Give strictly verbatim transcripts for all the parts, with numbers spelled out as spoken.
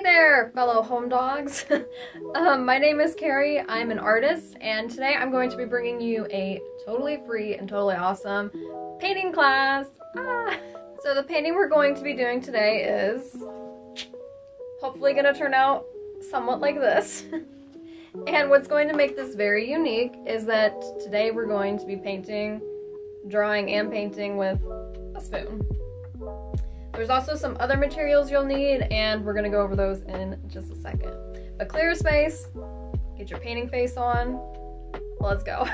Hey there, fellow home dogs. um, my name is Carrie. I'm an artist, and today I'm going to be bringing you a totally free and totally awesome painting class. Ah. So the painting we're going to be doing today is hopefully going to turn out somewhat like this. And what's going to make this very unique is that today we're going to be painting, drawing, and painting with a spoon. There's also some other materials you'll need, and we're gonna go over those in just a second. But clear space, get your painting face on, let's go.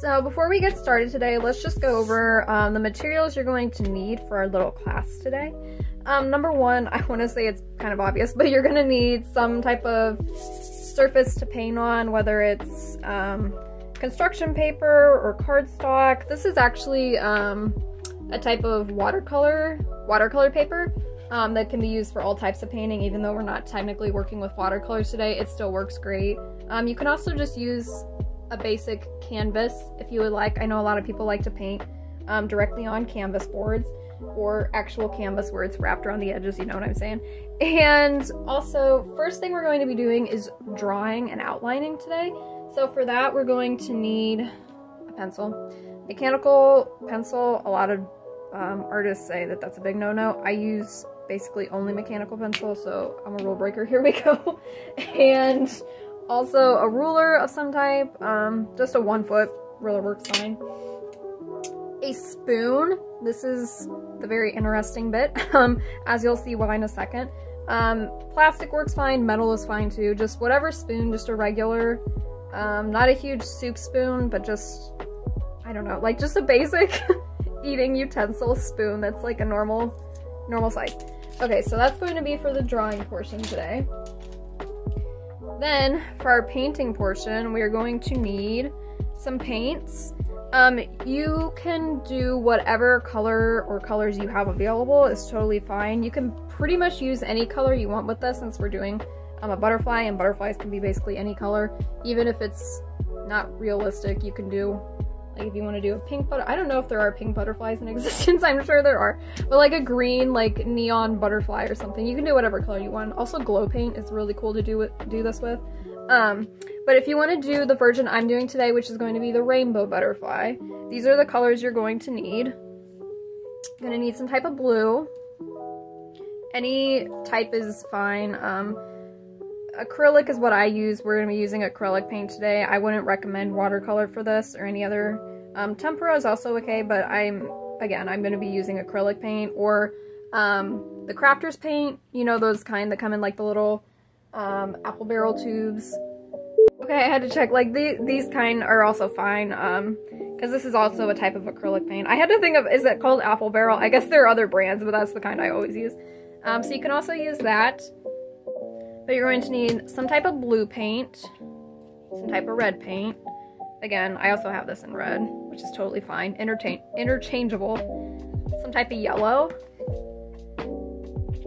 So before we get started today, let's just go over um, the materials you're going to need for our little class today. Um, number one, I wanna say it's kind of obvious, but you're gonna need some type of surface to paint on, whether it's um, construction paper or cardstock. This is actually um, a type of watercolor watercolor paper um, that can be used for all types of painting. Even though we're not technically working with watercolors today, it still works great. Um, you can also just use a basic canvas if you would like. I know a lot of people like to paint um, directly on canvas boards or actual canvas where it's wrapped around the edges, you know what I'm saying? And also, first thing we're going to be doing is drawing and outlining today. So for that, we're going to need a pencil. Mechanical pencil, a lot of um, artists say that that's a big no-no. I use basically only mechanical pencil, so I'm a rule breaker. Here we go. And also a ruler of some type, um, just a one foot ruler works fine. A spoon, this is the very interesting bit, um, as you'll see why in a second. Um, plastic works fine, metal is fine too, just whatever spoon, just a regular, um, not a huge soup spoon, but just, I don't know, like just a basic eating utensil spoon that's like a normal, normal size. Okay, so that's going to be for the drawing portion today. Then for our painting portion, we are going to need some paints. Um, you can do whatever color or colors you have available, it's totally fine. You can pretty much use any color you want with this, since we're doing um, a butterfly, and butterflies can be basically any color. Even if it's not realistic, you can do, like if you want to do a pink butter- I don't know if there are pink butterflies in existence, I'm sure there are, but like a green, like neon butterfly or something. You can do whatever color you want. Also glow paint is really cool to do with, do this with. Um, but if you want to do the version I'm doing today, which is going to be the rainbow butterfly, these are the colors you're going to need. You're going to need some type of blue. Any type is fine. Um, acrylic is what I use. We're going to be using acrylic paint today. I wouldn't recommend watercolor for this or any other. Um, tempera is also okay, but I'm, again, I'm going to be using acrylic paint or um, the crafter's paint, you know, those kind that come in like the little um, apple barrel tubes. Okay, I had to check, like the, these kind are also fine, um, because this is also a type of acrylic paint. I had to think of, is it called apple barrel? I guess there are other brands, but that's the kind I always use. Um, so you can also use that. But you're going to need some type of blue paint, some type of red paint. Again, I also have this in red, which is totally fine, Intercha- interchangeable. Some type of yellow,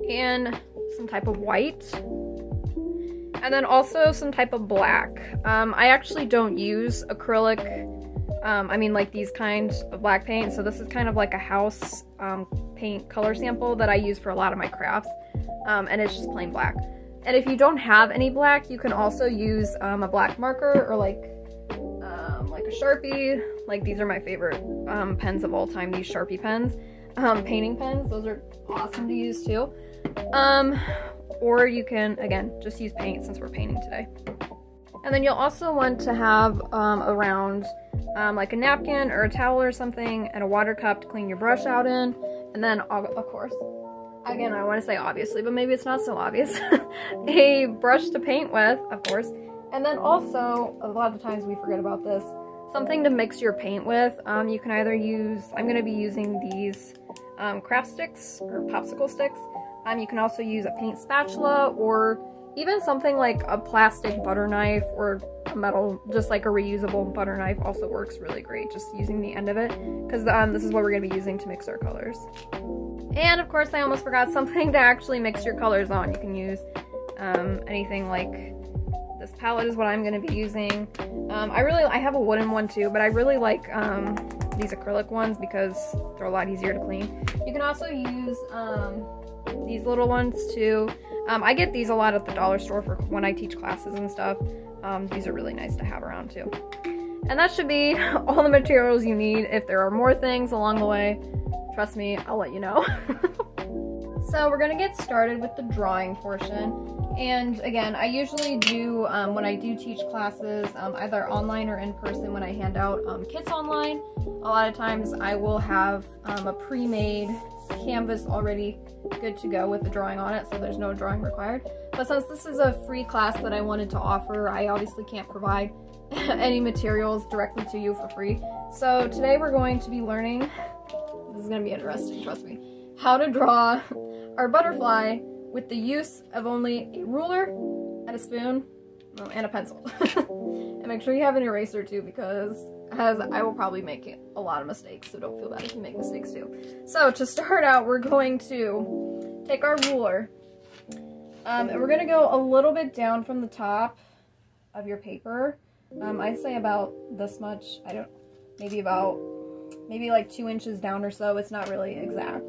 and some type of white. And then also some type of black. Um, I actually don't use acrylic, um, I mean like these kinds of black paint, so this is kind of like a house um, paint color sample that I use for a lot of my crafts, um, and it's just plain black. And if you don't have any black, you can also use um, a black marker or like um, like a Sharpie. Like these are my favorite um, pens of all time, these Sharpie pens, um, painting pens. Those are awesome to use too. Um, or you can, again, just use paint since we're painting today. And then you'll also want to have um, around um, like a napkin or a towel or something, and a water cup to clean your brush out in. And then, of course, again, I want to say obviously, but maybe it's not so obvious, a brush to paint with, of course. And then also, a lot of times we forget about this, something to mix your paint with. Um, you can either use, I'm going to be using these um, craft sticks or popsicle sticks. Um, you can also use a paint spatula, or even something like a plastic butter knife or a metal, just like a reusable butter knife also works really great, just using the end of it, because um, this is what we're going to be using to mix our colors. And of course, I almost forgot something to actually mix your colors on. You can use um, anything like this palette is what I'm going to be using. Um, I really, I have a wooden one too, but I really like um, these acrylic ones because they're a lot easier to clean. You can also use um, these little ones too. Um, I get these a lot at the dollar store for when I teach classes and stuff. Um, these are really nice to have around too. And that should be all the materials you need. If there are more things along the way, trust me, I'll let you know. So we're gonna get started with the drawing portion. And again, I usually do, um, when I do teach classes, um, either online or in person, when I hand out um, kits online, a lot of times I will have um, a pre-made canvas already good to go with the drawing on it, so there's no drawing required. But since this is a free class that I wanted to offer, I obviously can't provide any materials directly to you for free. So today we're going to be learning, this is gonna be interesting, trust me, how to draw our butterfly with the use of only a ruler and a spoon and a pencil. And make sure you have an eraser too, because as I will probably make a lot of mistakes, so don't feel bad if you make mistakes too. So to start out, we're going to take our ruler um, and we're going to go a little bit down from the top of your paper. Um, I'd say about this much, I don't, maybe about, maybe like two inches down or so. It's not really exact.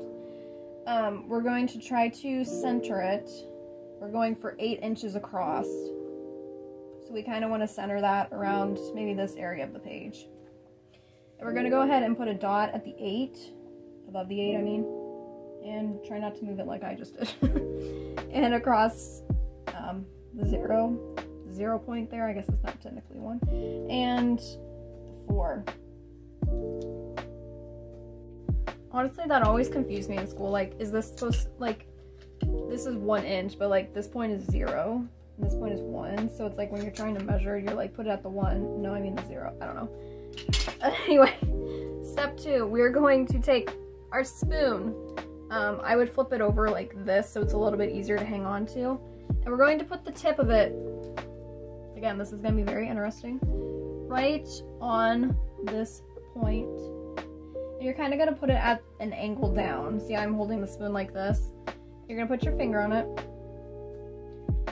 Um, we're going to try to center it. We're going for eight inches across. So we kind of want to center that around maybe this area of the page. And we're going to go ahead and put a dot at the eight, above the eight I mean, and try not to move it like I just did. And across um, the zero, zero point there, I guess it's not technically one, and the four. Honestly, that always confused me in school. Like, is this supposed to, like, this is one inch, but like this point is zero, and this point is one. So it's like when you're trying to measure, you're like, put it at the one. No, I mean the zero. I don't know. Uh, anyway, step two, we're going to take our spoon. Um, I would flip it over like this, so it's a little bit easier to hang on to. And we're going to put the tip of it, again, this is going to be very interesting, right on this point. You're kind of going to put it at an angle down. See, I'm holding the spoon like this. You're going to put your finger on it.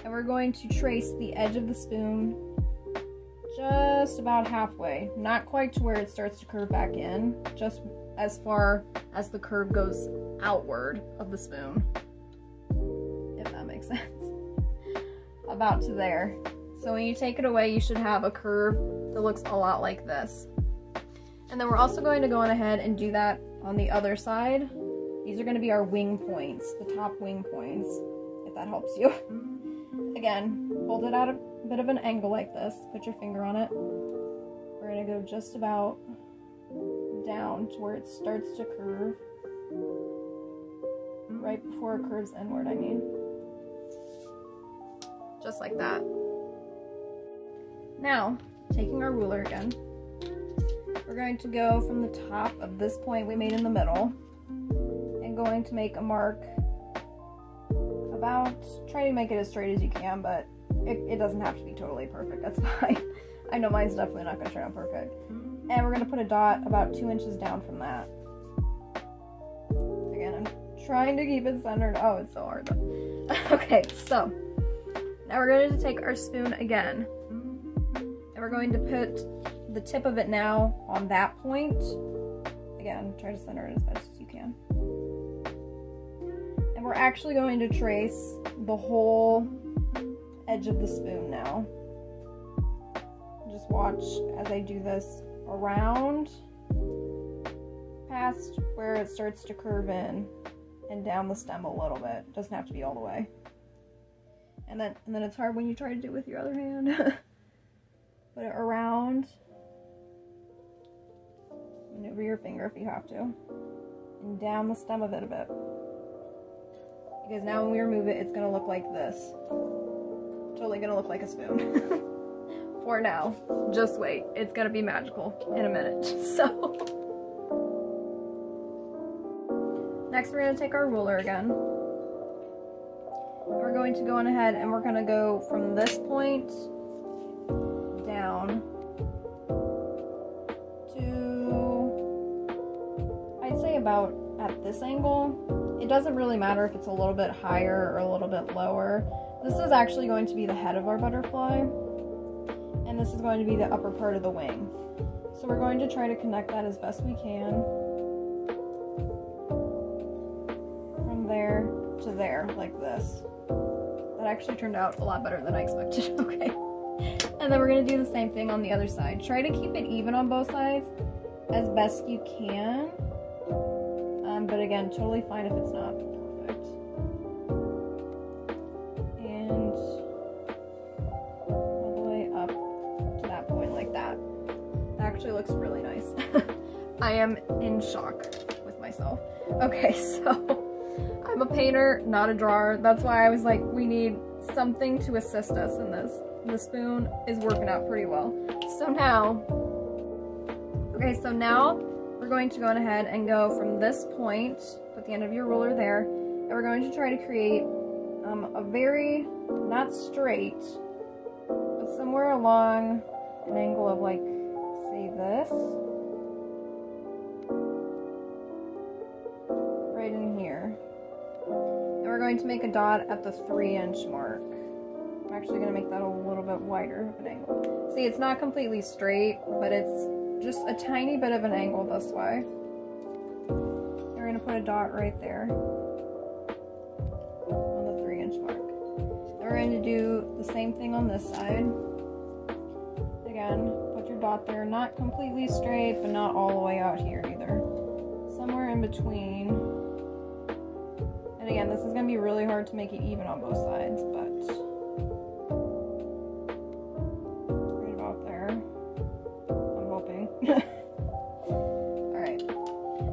And we're going to trace the edge of the spoon just about halfway. Not quite to where it starts to curve back in. Just as far as the curve goes outward of the spoon. If that makes sense. About to there. So when you take it away, you should have a curve that looks a lot like this. And then we're also going to go on ahead and do that on the other side. These are going to be our wing points, the top wing points, if that helps you. Again, hold it at a bit of an angle like this. Put your finger on it. We're going to go just about down to where it starts to curve. Right before it curves inward, I mean. Just like that. Now, taking our ruler again. We're going to go from the top of this point we made in the middle and going to make a mark about, try to make it as straight as you can, but it, it doesn't have to be totally perfect, that's fine. I know mine's definitely not going to turn out perfect. And we're going to put a dot about two inches down from that. Again, I'm trying to keep it centered. Oh, it's so hard though. Okay, so now we're going to take our spoon again and we're going to put the tip of it now on that point. Again, try to center it as best as you can. And we're actually going to trace the whole edge of the spoon now. Just watch as I do this around, past where it starts to curve in and down the stem a little bit. It doesn't have to be all the way. And then, and then it's hard when you try to do it with your other hand. Put it around. Maneuver your finger if you have to. And down the stem of it a bit. Because now when we remove it, it's going to look like this. Totally going to look like a spoon. For now. Just wait. It's going to be magical in a minute. So. Next we're going to take our ruler again. We're going to go on ahead and we're going to go from this point down to, I'd say about at this angle. It doesn't really matter if it's a little bit higher or a little bit lower. This is actually going to be the head of our butterfly, and this is going to be the upper part of the wing. So we're going to try to connect that as best we can. From there to there, like this. That actually turned out a lot better than I expected, okay? And then we're gonna do the same thing on the other side. Try to keep it even on both sides as best you can. Um, but again, totally fine if it's not perfect. And all the way up to that point like that. That actually looks really nice. I am in shock with myself. Okay, so I'm a painter, not a drawer. That's why I was like, we need something to assist us in this. The spoon is working out pretty well. So now, okay, so now we're going to go ahead and go from this point, put the end of your ruler there, and we're going to try to create um, a very, not straight, but somewhere along an angle of like, say this, right in here. And we're going to make a dot at the three inch mark. I'm actually going to make that a little bit wider of an angle. See, it's not completely straight, but it's just a tiny bit of an angle this way. And we're going to put a dot right there on the three inch mark. And we're going to do the same thing on this side. Again, put your dot there, not completely straight, but not all the way out here either. Somewhere in between. And again, this is going to be really hard to make it even on both sides, but alright,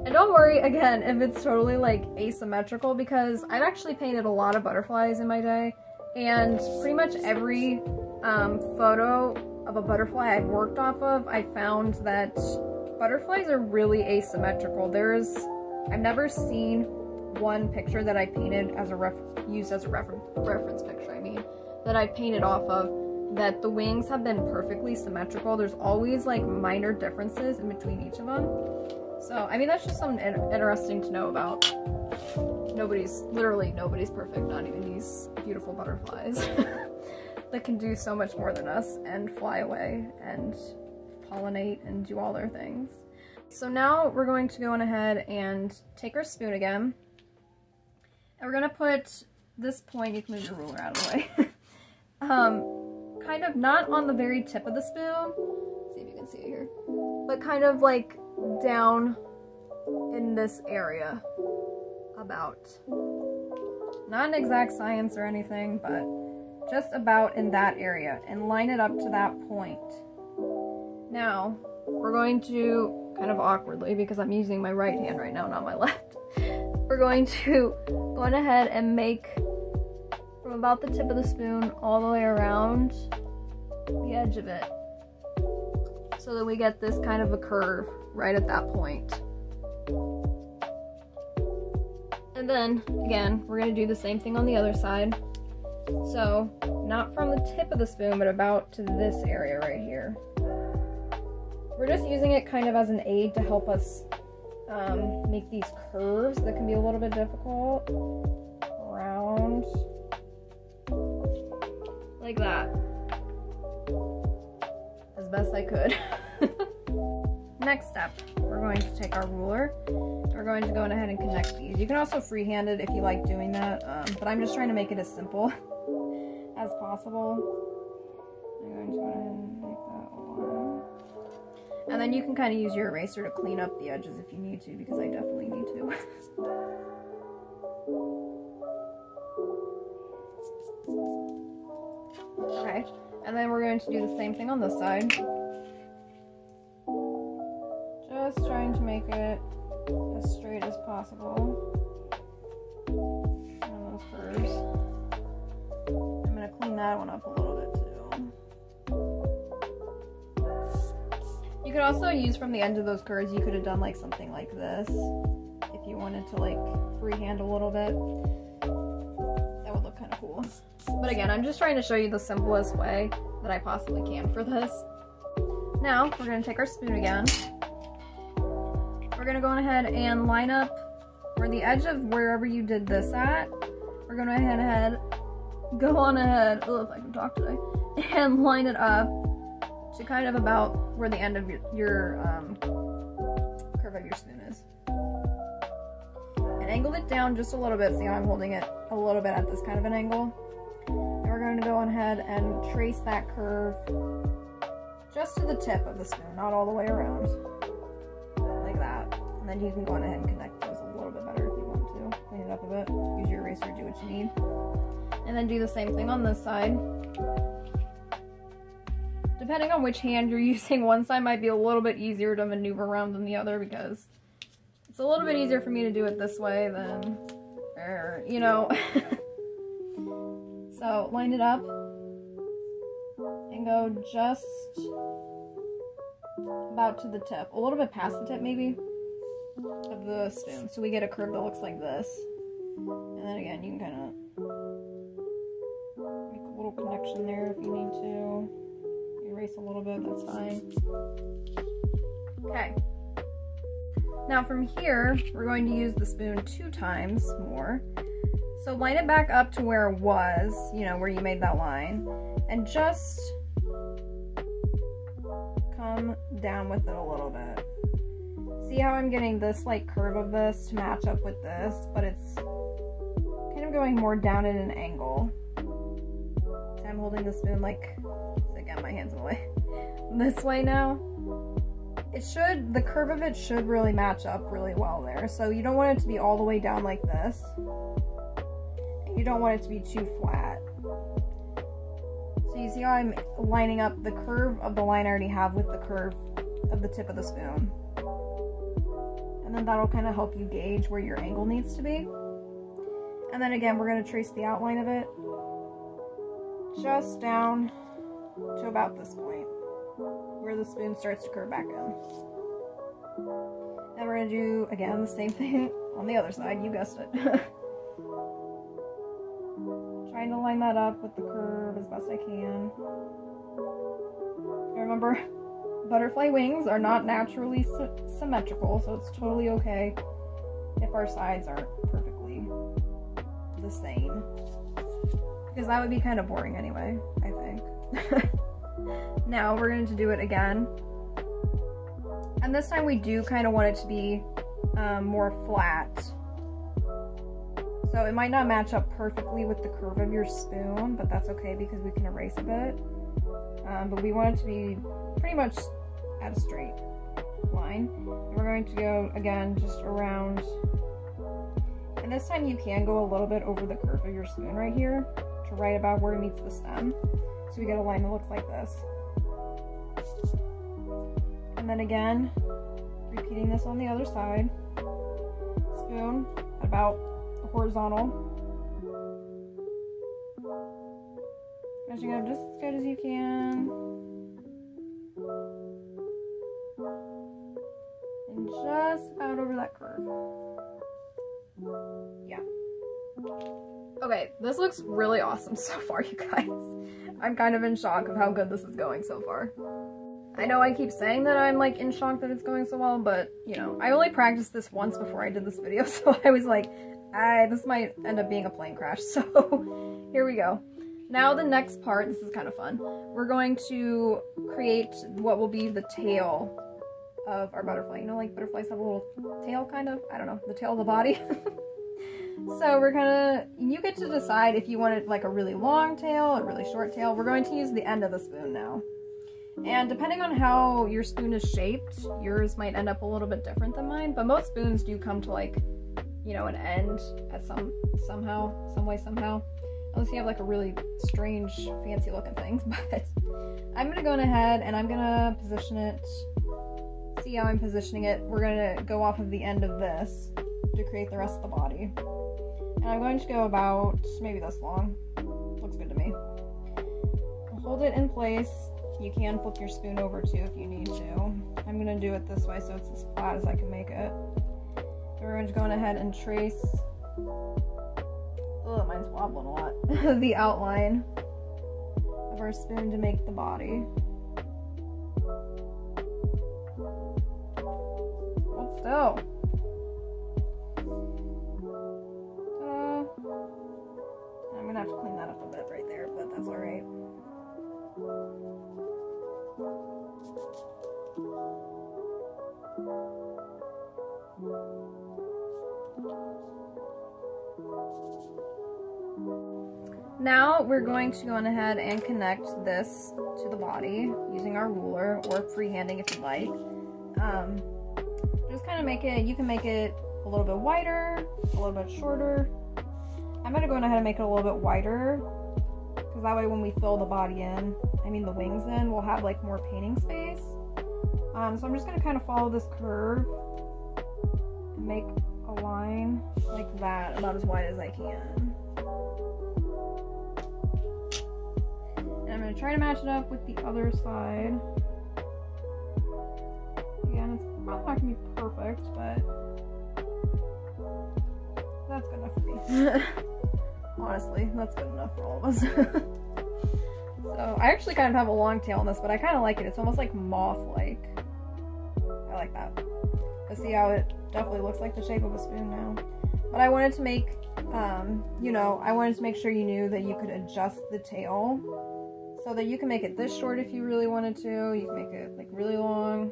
and don't worry again if it's totally like asymmetrical, because I've actually painted a lot of butterflies in my day, and pretty much every um, photo of a butterfly I've worked off of, I found that butterflies are really asymmetrical. There's, I've never seen one picture that I painted as a ref, used as a refer, reference picture, I mean, that I painted off of, that the wings have been perfectly symmetrical. There's always like minor differences in between each of them. So, I mean, that's just something interesting to know about. Nobody's, literally nobody's perfect, not even these beautiful butterflies that can do so much more than us and fly away and pollinate and do all their things. So now we're going to go on ahead and take our spoon again. And we're gonna put this point, you can move your ruler out of the way. um, kind of not on the very tip of the spoon, see if you can see it here, but kind of like down in this area about. Not an exact science or anything, but just about in that area, and line it up to that point. Now, we're going to, kind of awkwardly because I'm using my right hand right now, not my left, we're going to go on ahead and make from about the tip of the spoon all the way around the edge of it, so that we get this kind of a curve right at that point. And then again, we're going to do the same thing on the other side. So not from the tip of the spoon, but about to this area right here. We're just using it kind of as an aid to help us um, make these curves that can be a little bit difficult. Round. Like that, as best I could. Next step, we're going to take our ruler. We're going to go ahead and connect these. You can also freehand it if you like doing that, um, but I'm just trying to make it as simple as possible. I'm going to go ahead and make that one. And then you can kind of use your eraser to clean up the edges if you need to, because I definitely need to. Okay, and then we're going to do the same thing on this side. Just trying to make it as straight as possible. And those curves. I'm going to clean that one up a little bit too. You could also use from the end of those curves, you could have done like something like this. If you wanted to like freehand a little bit. Kind of cool. But again, I'm just trying to show you the simplest way that I possibly can for this. Now, we're going to take our spoon again. We're going to go ahead and line up where the edge of wherever you did this at. We're going to go ahead, go on ahead, oh, if I can talk today, and line it up to kind of about where the end of your, your um, curve of your spoon is. Angle it down just a little bit. See how I'm holding it a little bit at this kind of an angle? going to go ahead and trace that curve just to the tip of the snow, not all the way around, like that. And then you can go on ahead and connect those a little bit better if you want to. Clean it up a bit, use your eraser, do what you need. And then do the same thing on this side. Depending on which hand you're using, one side might be a little bit easier to maneuver around than the other, because it's a little bit easier for me to do it this way than, or, you know. So line it up and go just about to the tip, a little bit past the tip maybe, of the spoon. So we get a curve that looks like this. And then again, you can kind of make a little connection there if you need to. Erase a little bit, that's fine. Okay. Now from here, we're going to use the spoon two times more. So line it back up to where it was, you know, where you made that line, and just come down with it a little bit. See how I'm getting this like curve of this to match up with this, but it's kind of going more down at an angle. So I'm holding the spoon like, so again, my hands in the way, this way now. It should, the curve of it should really match up really well there. So you don't want it to be all the way down like this. You don't want it to be too flat. So you see how I'm lining up the curve of the line I already have with the curve of the tip of the spoon. And then that'll kind of help you gauge where your angle needs to be. And then again, we're going to trace the outline of it just down to about this point where the spoon starts to curve back in. And we're going to do, again, the same thing on the other side. You guessed it. Trying to line that up with the curve as best I can. Remember, butterfly wings are not naturally sy symmetrical, so it's totally okay if our sides aren't perfectly the same, because that would be kind of boring anyway, I think. Now we're going to do it again, and this time we do kind of want it to be um, more flat. So it might not match up perfectly with the curve of your spoon, but that's okay because we can erase a bit. Um, but we want it to be pretty much at a straight line. And we're going to go, again, just around. And this time you can go a little bit over the curve of your spoon right here to right about where it meets the stem. So we get a line that looks like this. And then again, repeating this on the other side. Spoon about horizontal, measuring up just as good as you can, and just about over that curve. Yeah. Okay, this looks really awesome so far, you guys. I'm kind of in shock of how good this is going so far. I know I keep saying that I'm like in shock that it's going so well, but you know, I only practiced this once before I did this video, so I was like, I, this might end up being a plane crash, so here we go. Now the next part, this is kind of fun, we're going to create what will be the tail of our butterfly. You know, like butterflies have a little tail, kind of, I don't know, the tail of the body. So we're gonna, you get to decide if you want it like a really long tail, a really short tail. We're going to use the end of the spoon now. And depending on how your spoon is shaped, yours might end up a little bit different than mine, but most spoons do come to like, you know, an end at some, somehow, some way, somehow. Unless you have like a really strange, fancy looking thing, but I'm gonna go on ahead and I'm gonna position it. See how I'm positioning it? We're gonna go off of the end of this to create the rest of the body. And I'm going to go about maybe this long. Looks good to me. Hold it in place. You can flip your spoon over too if you need to. I'm gonna do it this way so it's as flat as I can make it. We're going to go ahead and trace, oh, mine's wobbling a lot, the outline of our spoon to make the body. Hold still. I'm going to have to clean that up a bit right there, but that's alright. Now we're going to go on ahead and connect this to the body using our ruler or freehanding if you like. Um, just kind of make it, you can make it a little bit wider, a little bit shorter. I'm going to go on ahead and make it a little bit wider because that way when we fill the body in, I mean the wings in, we'll have like more painting space. Um, so I'm just going to kind of follow this curve and make a line like that about as wide as I can. I'm going to try to match it up with the other side. Again, it's probably not going to be perfect, but that's good enough for me. Honestly, that's good enough for all of us. So I actually kind of have a long tail on this, but I kind of like it. It's almost like moth-like. I like that. But see how it definitely looks like the shape of a spoon now. But I wanted to make, um, you know, I wanted to make sure you knew that you could adjust the tail. So that you can make it this short if you really wanted to. You can make it like really long.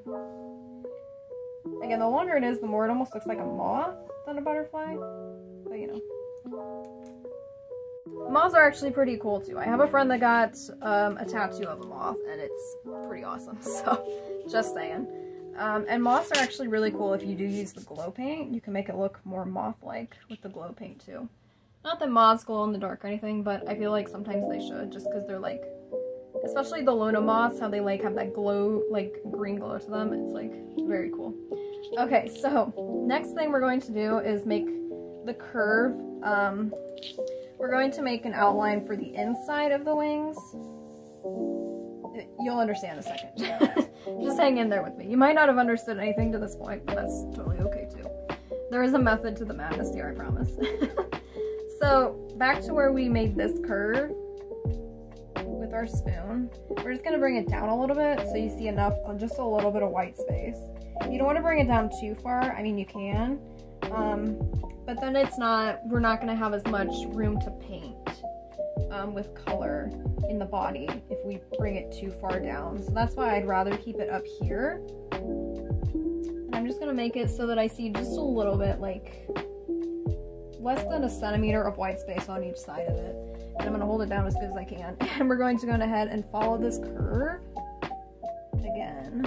Again, the longer it is, the more it almost looks like a moth than a butterfly. But you know. Moths are actually pretty cool too. I have a friend that got um, a tattoo of a moth and it's pretty awesome. So just saying. Um, and moths are actually really cool if you do use the glow paint. You can make it look more moth-like with the glow paint too. Not that moths glow in the dark or anything, but I feel like sometimes they should just because they're like, especially the Luna moths, how they like have that glow, like green glow to them. It's like very cool. Okay, so next thing we're going to do is make the curve. Um, we're going to make an outline for the inside of the wings. You'll understand in a second. Just hang in there with me. You might not have understood anything to this point, but that's totally okay too. There is a method to the madness here, I promise. So back to where we made this curve. With our spoon, we're just going to bring it down a little bit so you see enough, just a little bit of white space. You don't want to bring it down too far. I mean, you can, um, but then it's not, we're not going to have as much room to paint um, with color in the body if we bring it too far down. So that's why I'd rather keep it up here. And I'm just going to make it so that I see just a little bit, like less than a centimeter of white space on each side of it. And I'm going to hold it down as good as I can. And we're going to go ahead and follow this curve again.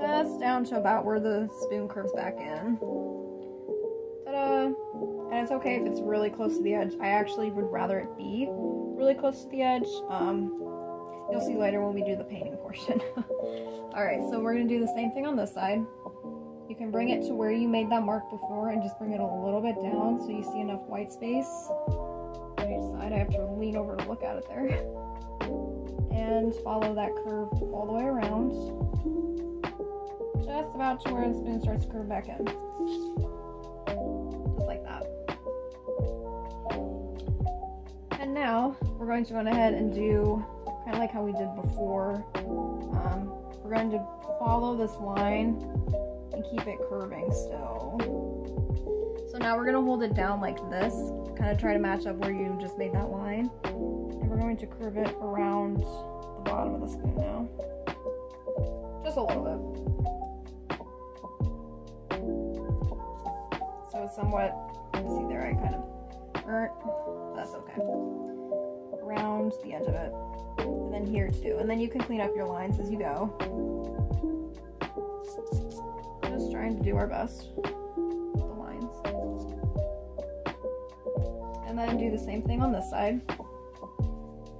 Just down to about where the spoon curves back in. Ta-da! And it's okay if it's really close to the edge. I actually would rather it be really close to the edge. Um, you'll see later when we do the painting portion. Alright, so we're going to do the same thing on this side. You can bring it to where you made that mark before and just bring it a little bit down so you see enough white space on each side. I have to lean over to look at it there. And follow that curve all the way around. Just about to where the spoon starts to curve back in. Just like that. And now we're going to go ahead and do kind of like how we did before. Um, we're going to follow this line and keep it curving still. So now we're going to hold it down like this, kind of try to match up where you just made that line, and we're going to curve it around the bottom of the spoon now, just a little bit, so it's somewhat, see there I kind of er, that's okay, around the edge of it, and then here too, and then you can clean up your lines as you go. Just trying to do our best with the lines. And then do the same thing on this side.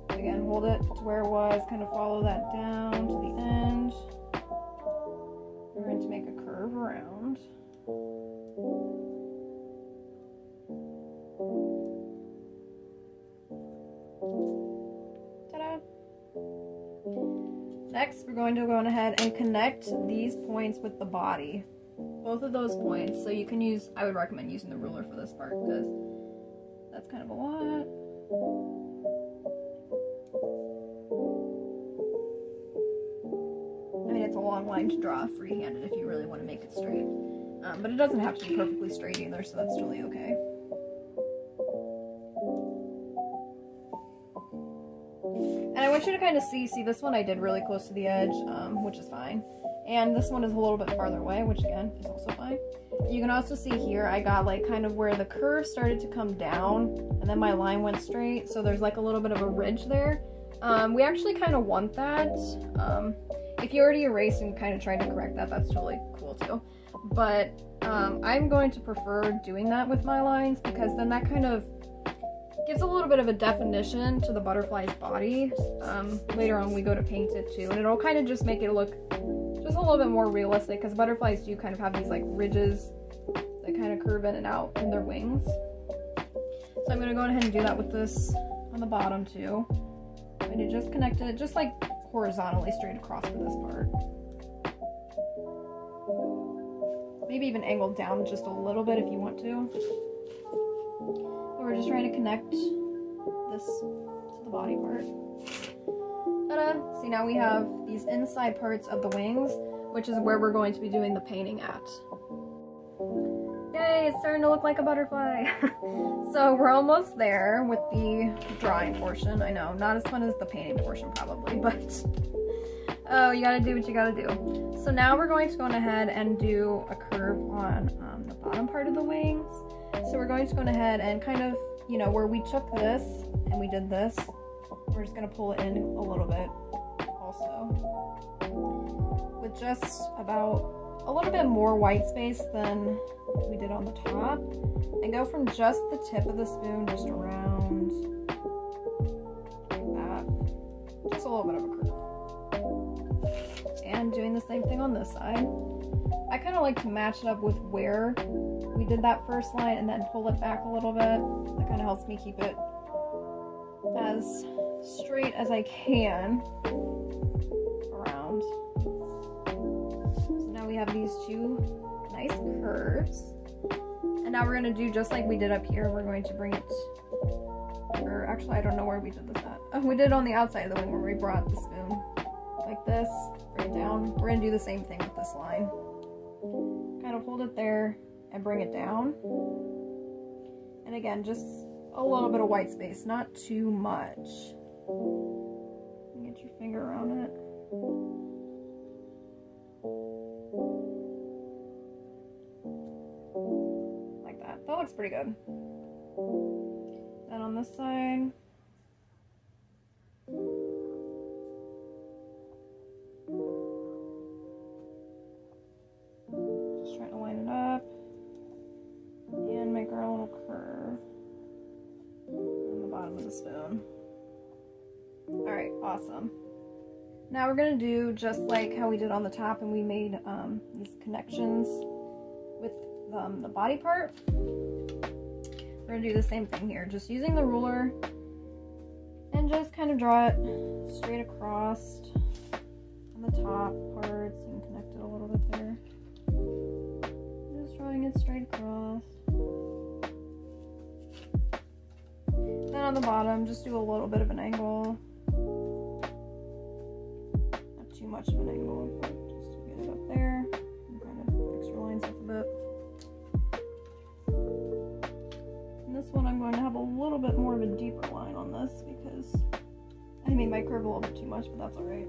Again, hold it to where it was, kind of follow that down to the end. We're going to make a curve around. Next, we're going to go on ahead and connect these points with the body. Both of those points. So you can use, I would recommend using the ruler for this part because that's kind of a lot. I mean, it's a long line to draw freehanded if you really want to make it straight. Um, but it doesn't have to be perfectly straight either, so that's totally okay. I want you to kind of see, see this one I did really close to the edge, um, which is fine. And this one is a little bit farther away, which again is also fine. You can also see here I got like kind of where the curve started to come down and then my line went straight, so there's like a little bit of a ridge there. Um, we actually kind of want that. Um, if you already erased and kind of tried to correct that, that's totally cool too. But um, I'm going to prefer doing that with my lines, because then that kind of gives a little bit of a definition to the butterfly's body. Um, later on we go to paint it too, and it'll kind of just make it look just a little bit more realistic, because butterflies do kind of have these like ridges that kind of curve in and out in their wings. So I'm going to go ahead and do that with this on the bottom too. I'm going to just connect it just like horizontally straight across for this part. Maybe even angle down just a little bit if you want to. But we're just trying to connect this to the body part. Ta-da! See, now we have these inside parts of the wings, which is where we're going to be doing the painting at. Yay, it's starting to look like a butterfly. So we're almost there with the drawing portion. I know, not as fun as the painting portion probably, but oh, you gotta do what you gotta do. So now we're going to go ahead and do a curve on um, the bottom part of the wings. So we're going to go ahead and kind of, you know, where we took this and we did this, we're just gonna pull it in a little bit also, with just about a little bit more white space than we did on the top, and go from just the tip of the spoon just around like that, just a little bit of a curve. And doing the same thing on this side. I kind of like to match it up with where we did that first line and then pull it back a little bit. That kind of helps me keep it as straight as I can around. So now we have these two nice curves, and now we're going to do just like we did up here. We're going to bring it, or actually I don't know where we did this at. Oh, we did it on the outside of the wing where we brought the spoon like this, bring it down. We're going to do the same thing with this line. Kind of hold it there and bring it down, and again just a little bit of white space, not too much. Get your finger around it. Like that. That looks pretty good. Then on this side. Just trying to line it up and make our little curve on the bottom of the spoon. Alright, awesome. Now we're going to do just like how we did on the top, and we made um, these connections with um, the body part. We're going to do the same thing here, just using the ruler and just kind of draw it straight across on the top parts. You can connect it a little bit there. Just drawing it straight across. Then on the bottom, just do a little bit of an angle. Not too much of an angle, but just to get it up there. And kind of fix your lines up a bit. And this one I'm going to have a little bit more of a deeper line on this, because I made my curve a little bit too much, but that's alright.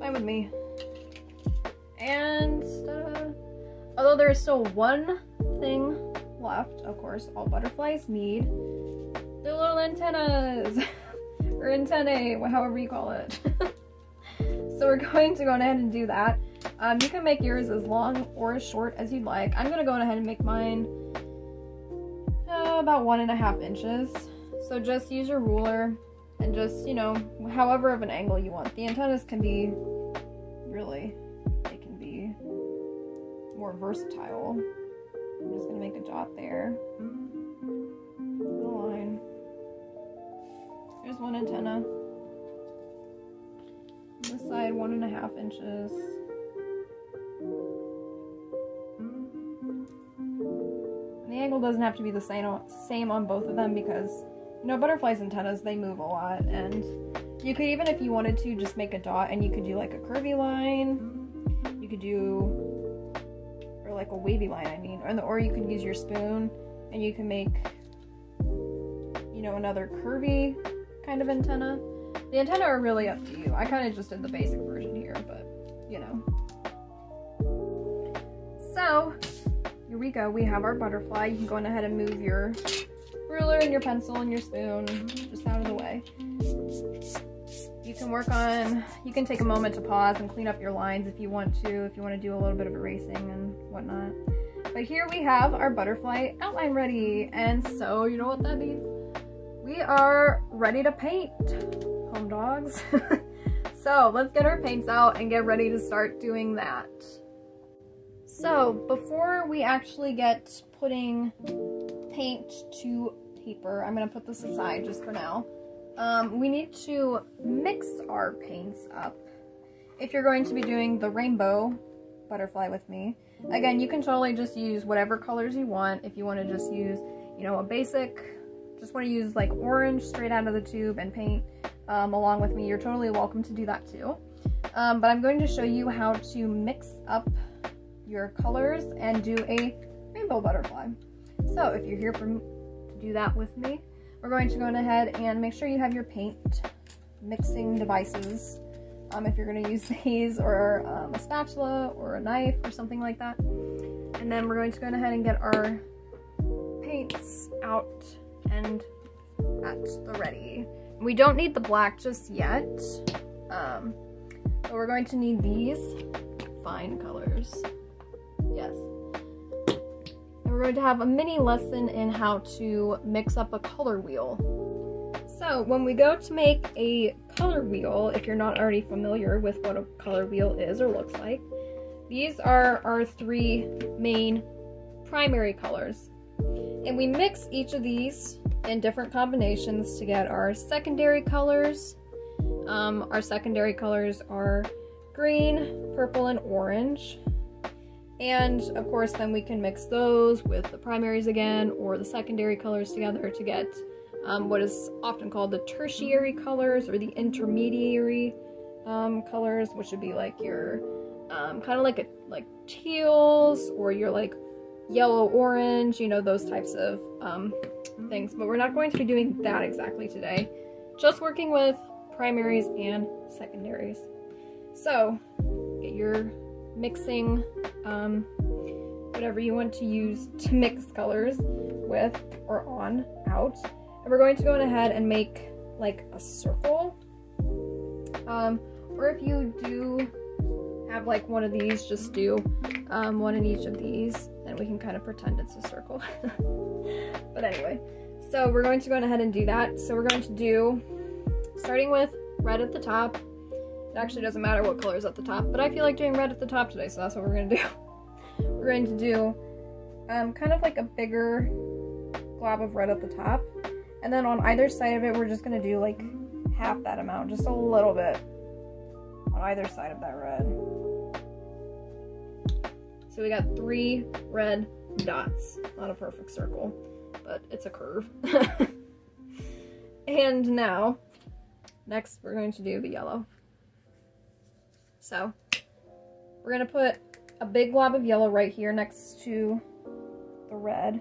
Fine with me. And uh, although there is still one thing left, of course, all butterflies need their little antennas or antennae, however you call it. So we're going to go ahead and do that. Um, you can make yours as long or as short as you'd like. I'm going to go ahead and make mine uh, about one and a half inches. So just use your ruler and just, you know, however of an angle you want. The antennas can be really, they can be more versatile. I'm just going to make a dot there. The line. There's one antenna. On this side, one and a half inches. And the angle doesn't have to be the same on, same on both of them, because, you know, butterflies' antennas, they move a lot. And you could, even if you wanted to, just make a dot, and you could do like a curvy line. You could do like a wavy line, I mean, or, the, or you could use your spoon and you can make, you know, another curvy kind of antenna. The antenna are really up to you. I kind of just did the basic version here, but, you know. So here we go, we have our butterfly. You can go ahead and move your ruler and your pencil and your spoon just out of the way. You can work on, you can take a moment to pause and clean up your lines if you want to, if you want to do a little bit of erasing and whatnot. But here we have our butterfly outline ready. And so you know what that means? We are ready to paint, home dogs. So let's get our paints out and get ready to start doing that. So before we actually get putting paint to paper, I'm gonna put this aside just for now. Um, we need to mix our paints up. If you're going to be doing the rainbow butterfly with me, again, you can totally just use whatever colors you want. If you want to just use, you know, a basic, just want to use like orange straight out of the tube and paint um, along with me, you're totally welcome to do that too. Um, but I'm going to show you how to mix up your colors and do a rainbow butterfly. So if you're here for me to do that with me, we're going to go ahead and make sure you have your paint mixing devices. Um, if you're going to use these or um, a spatula or a knife or something like that. And then we're going to go ahead and get our paints out and at the ready. We don't need the black just yet, um, but we're going to need these fine colors. Yes. And we're going to have a mini lesson in how to mix up a color wheel. So when we go to make a color wheel, if you're not already familiar with what a color wheel is or looks like, these are our three main primary colors. And we mix each of these in different combinations to get our secondary colors. Um, our secondary colors are green, purple, and orange. And of course, then we can mix those with the primaries again or the secondary colors together to get um, what is often called the tertiary colors or the intermediary um, colors, which would be like your um, kind of like a, like teals or your like yellow, orange, you know, those types of um, things. But we're not going to be doing that exactly today. Just working with primaries and secondaries. So get your mixing, um, whatever you want to use to mix colors with or on out. And we're going to go ahead and make like a circle. Um, or if you do have like one of these, just do um, one in each of these. And we can kind of pretend it's a circle. But anyway, so we're going to go ahead and do that. So we're going to do, starting with red at the top. It actually doesn't matter what color is at the top, but I feel like doing red at the top today, so that's what we're going to do. We're going to do um, kind of like a bigger glob of red at the top. And then on either side of it, we're just going to do like half that amount, just a little bit on either side of that red. So we got three red dots, not a perfect circle, but it's a curve. And now, next we're going to do the yellow. So we're going to put a big glob of yellow right here next to the red.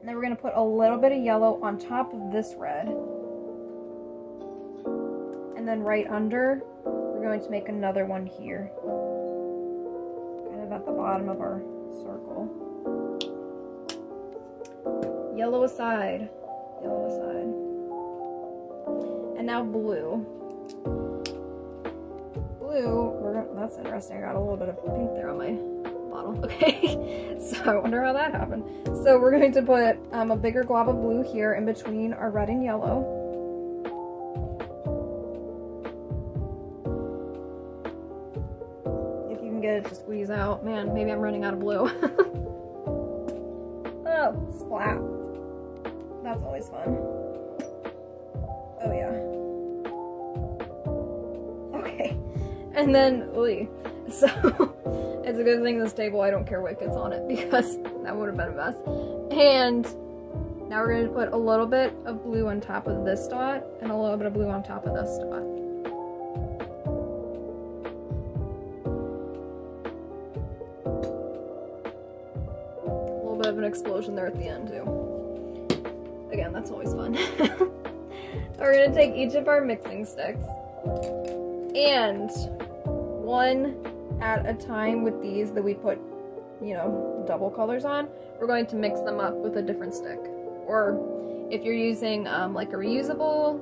And then we're going to put a little bit of yellow on top of this red. And then right under, we're going to make another one here. At the bottom of our circle. Yellow aside, yellow aside. And now blue. Blue, we're gonna, that's interesting, I got a little bit of pink there on my bottle. Okay, so I wonder how that happened. So we're going to put um, a bigger glob of blue here in between our red and yellow. To squeeze out. Man, maybe I'm running out of blue. Oh, splat. That's always fun. Oh yeah. Okay. And then, ooh, so it's a good thing this table, I don't care what gets on it because that would have been a mess. And now we're going to put a little bit of blue on top of this dot and a little bit of blue on top of this dot. Of an explosion there at the end too. Again, that's always fun. We're going to take each of our mixing sticks and one at a time with these that we put, you know, double colors on. We're going to mix them up with a different stick. Or if you're using um, like a reusable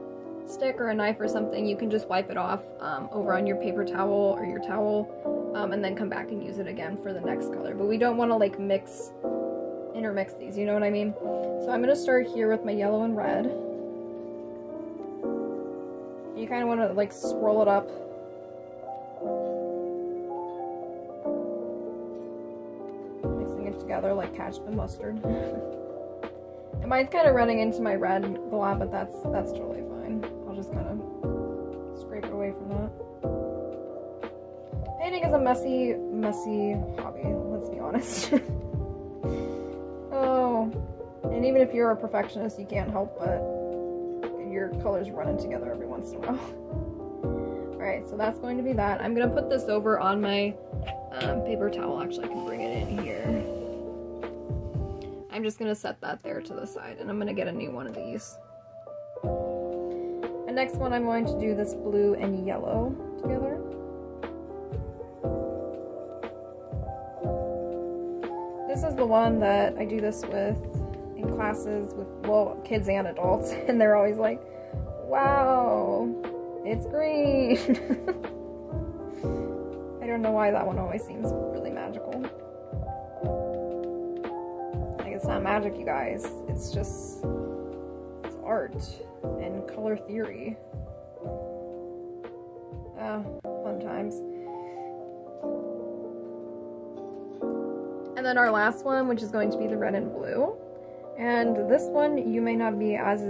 stick or a knife or something, you can just wipe it off um, over on your paper towel or your towel um, and then come back and use it again for the next color. But we don't want to like mix, intermix these, you know what I mean? So I'm going to start here with my yellow and red. You kind of want to like swirl it up. Mixing it together like ketchup and mustard. And mine's kind of running into my red glob, but that's that's totally fine. I'll just kind of scrape it away from that. Painting is a messy, messy hobby, let's be honest. Oh, and even if you're a perfectionist, you can't help but your colors running together every once in a while. Alright, so that's going to be that. I'm going to put this over on my um, paper towel. Actually, I can bring it in here. I'm just going to set that there to the side, and I'm going to get a new one of these. And next one, I'm going to do this blue and yellow together. This is the one that I do this with in classes with, well, kids and adults, and they're always like, wow, it's green. I don't know why that one always seems really magical. It's not magic, you guys. It's just, it's art and color theory. Ah, oh, fun times. And then our last one, which is going to be the red and blue. And this one, you may not be as,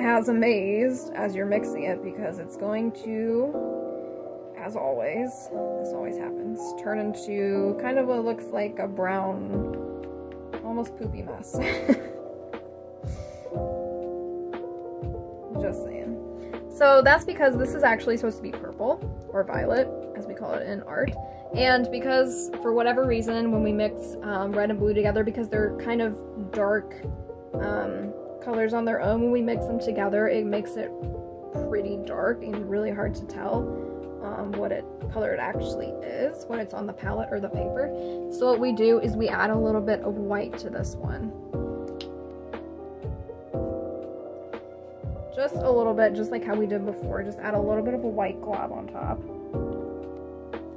as amazed as you're mixing it, because it's going to, as always, this always happens, turn into kind of what looks like a brown, almost poopy mess. Just saying. So that's because this is actually supposed to be purple, or violet, as we call it in art. And because, for whatever reason, when we mix um, red and blue together, because they're kind of dark um, colors on their own, when we mix them together, it makes it pretty dark and really hard to tell Um, what it color it actually is when it's on the palette or the paper. So what we do is we add a little bit of white to this one, just a little bit, just like how we did before. Just add a little bit of a white glob on top,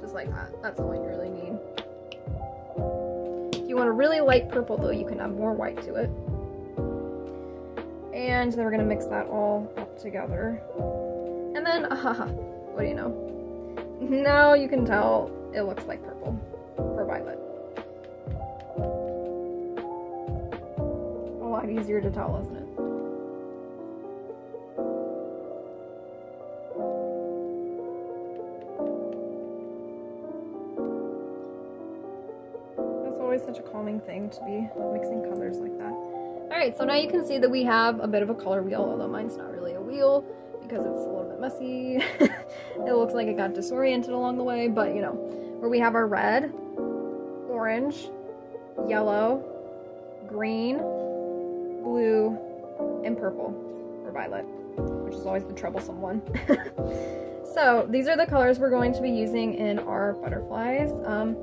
just like that. That's all you really need. If you want a really light purple though, you can add more white to it. And then we're gonna mix that all up together, and then haha, what do you know? Now you can tell it looks like purple or violet. A lot easier to tell, isn't it? That's always such a calming thing, to be mixing colors like that. Alright, so now you can see that we have a bit of a color wheel, although mine's not really a wheel, because it's a little bit messy. It looks like it got disoriented along the way, but you know, where we have our red, orange, yellow, green, blue, and purple, or violet, which is always the troublesome one. So these are the colors we're going to be using in our butterflies. Um,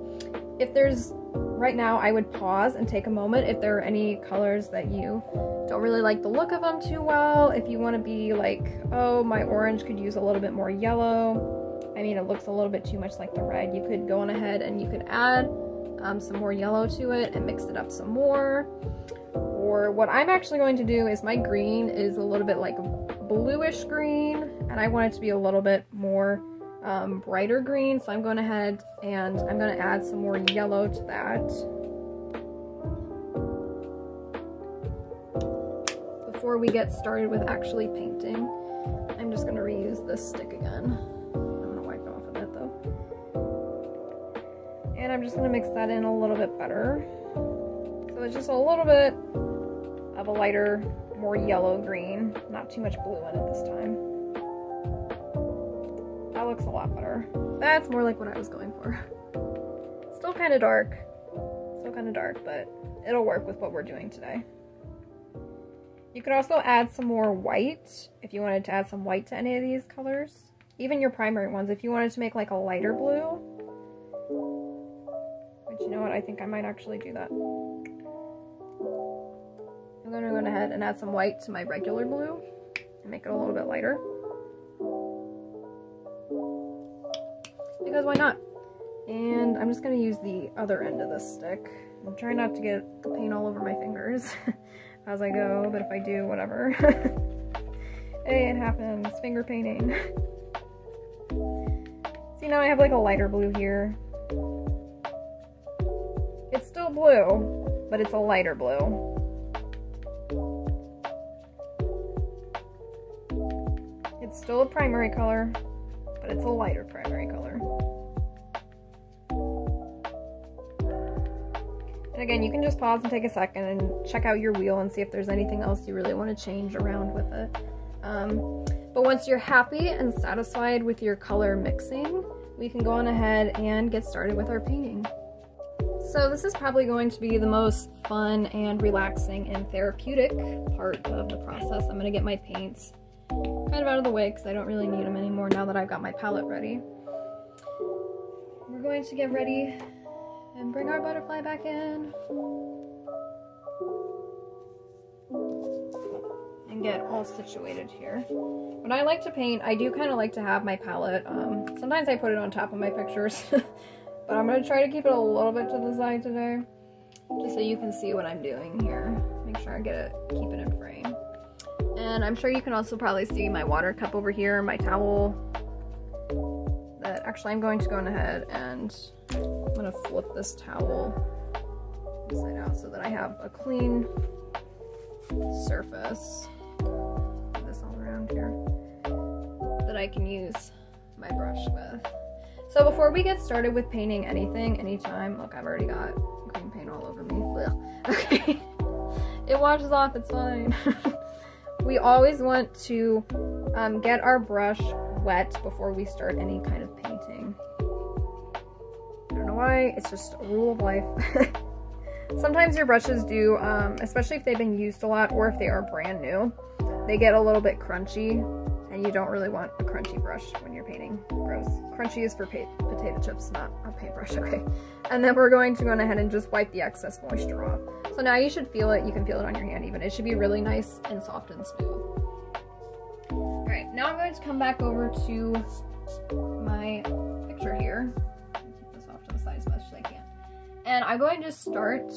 if there's, right now I would pause and take a moment if there are any colors that you don't really like the look of them too well. If you want to be like, oh, my orange could use a little bit more yellow, I mean, it looks a little bit too much like the red, you could go on ahead and you could add um, some more yellow to it and mix it up some more. Or what I'm actually going to do is, my green is a little bit like bluish green, and I want it to be a little bit more um, brighter green, so I'm going ahead and I'm going to add some more yellow to that. Before we get started with actually painting, I'm just going to reuse this stick again. I'm going to wipe it off a bit though. And I'm just going to mix that in a little bit better. So it's just a little bit of a lighter, more yellow-green, not too much blue in it this time. That looks a lot better. That's more like what I was going for. Still kind of dark. Still kind of dark, but it'll work with what we're doing today. You could also add some more white, if you wanted to add some white to any of these colors. Even your primary ones, if you wanted to make like a lighter blue, You know what? I think I might actually do that. I'm gonna go ahead and add some white to my regular blue and make it a little bit lighter. Because why not? And I'm just gonna use the other end of this stick. I'm trying not to get the paint all over my fingers as I go, but if I do, whatever. Hey, it happens. Finger painting. See, now I have like a lighter blue here. It's still blue, but it's a lighter blue. It's still a primary color, but it's a lighter primary color. And again, you can just pause and take a second and check out your wheel and see if there's anything else you really want to change around with it. Um, but once you're happy and satisfied with your color mixing, we can go on ahead and get started with our painting. So this is probably going to be the most fun and relaxing and therapeutic part of the process. I'm going to get my paints kind of out of the way because I don't really need them anymore now that I've got my palette ready. We're going to get ready and bring our butterfly back in and get all situated here. When I like to paint, I do kind of like to have my palette. Um, sometimes I put it on top of my pictures, but I'm going to try to keep it a little bit to the side today, just so you can see what I'm doing here. Make sure I get it, keep it in frame. And I'm sure you can also probably see my water cup over here, my towel. That actually, I'm going to go ahead and I'm gonna flip this towel inside out so that I have a clean surface. Put this all around here that I can use my brush with. So before we get started with painting anything, anytime, look, I've already got green paint all over me. Ugh. Okay, it washes off. It's fine. We always want to um, get our brush wet before we start any kind of painting. I don't know why, it's just a rule of life. Sometimes your brushes do, um, especially if they've been used a lot or if they are brand new, they get a little bit crunchy, and you don't really want a crunchy brush when you're painting. Gross. Crunchy is for pa potato chips, not a paintbrush, okay. And then we're going to go ahead and just wipe the excess moisture off. So now you should feel it, you can feel it on your hand even. It should be really nice and soft and smooth. All right, now I'm going to come back over to my picture here. I'll keep this off to the side as much as I can. And I'm going to start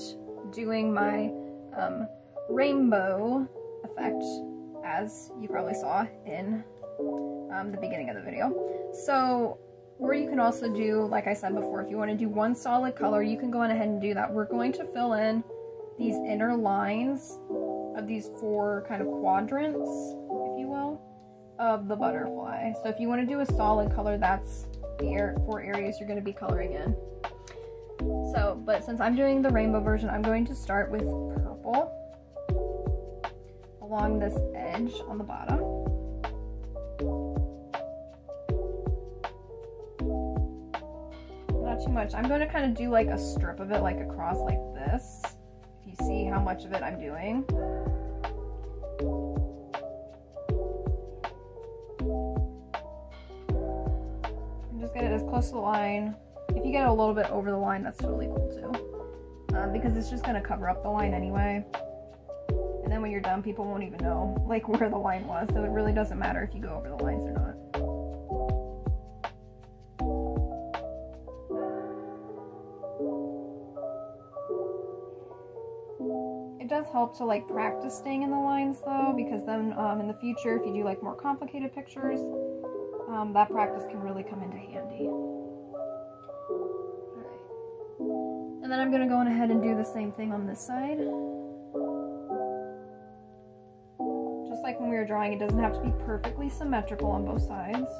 doing my um, rainbow effect, as you probably saw in um, the beginning of the video. So, or you can also do, like I said before, if you want to do one solid color, you can go on ahead and do that. We're going to fill in these inner lines of these four kind of quadrants, if you will, of the butterfly. So if you want to do a solid color, that's the four areas you're going to be coloring in. So, but since I'm doing the rainbow version, I'm going to start with purple along this edge on the bottom. Not too much. I'm going to kind of do like a strip of it, like across like this. If you see how much of it I'm doing. I'm just going to get it as close to the line. If you get a little bit over the line, that's totally cool too. Um, because it's just going to cover up the line anyway. And then when you're done, people won't even know like where the line was, so it really doesn't matter if you go over the lines or not. It does help to like practice staying in the lines though, because then um, in the future, if you do like more complicated pictures, um, that practice can really come into handy. All right. And then I'm gonna go on ahead and do the same thing on this side. Like when we were drawing, it doesn't have to be perfectly symmetrical on both sides.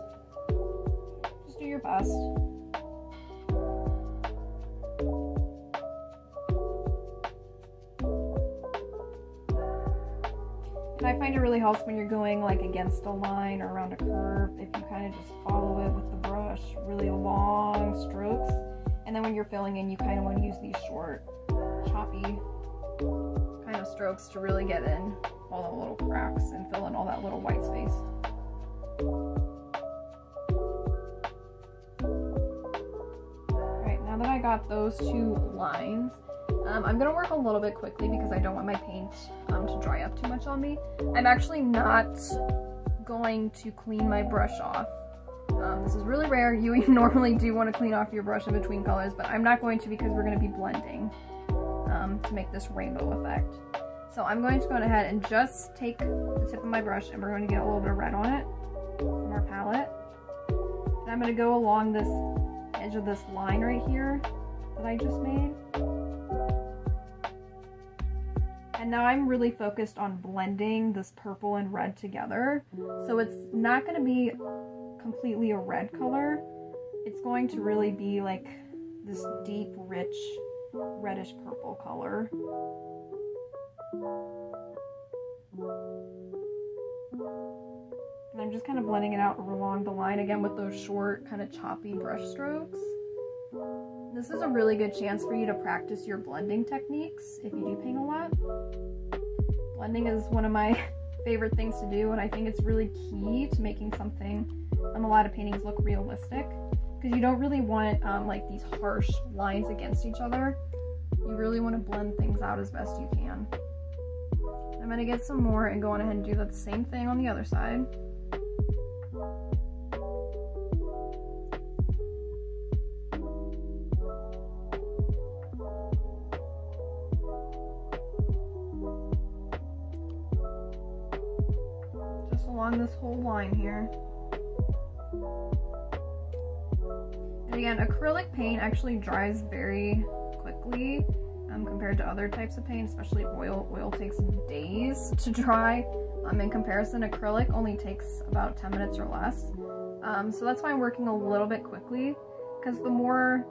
Just do your best. And I find it really helps when you're going like against a line or around a curve, if you kind of just follow it with the brush, really long strokes. And then when you're filling in, you kind of want to use these short, choppy kind of strokes to really get in all the little cracks and fill in all that little white space. Alright, now that I got got those two lines. Um, I'm gonna work a little bit quickly because I don't want my paint um, to dry up too much on me. I'm actually not going to clean my brush off. Um, this is really rare. You normally do want to clean off your brush in between colors, but I'm not going to because we're gonna be blending um, to make this rainbow effect. So I'm going to go ahead and just take the tip of my brush and we're going to get a little bit of red on it from our palette. And I'm gonna go along this edge of this line right here that I just made. And now I'm really focused on blending this purple and red together. So it's not going to be completely a red color. It's going to really be like this deep, rich, reddish purple color. And I'm just kind of blending it out along the line again with those short, kind of choppy brush strokes. This is a really good chance for you to practice your blending techniques if you do paint a lot. Blending is one of my favorite things to do, and I think it's really key to making something and a lot of paintings look realistic, because you don't really want um, like these harsh lines against each other. You really want to blend things out as best you can. I'm going to get some more and go on ahead and do that same thing on the other side. Along this whole line here. And again, acrylic paint actually dries very quickly um, compared to other types of paint, especially oil. Oil takes days to dry. Um, in comparison, acrylic only takes about ten minutes or less. Um, so that's why I'm working a little bit quickly, because the more,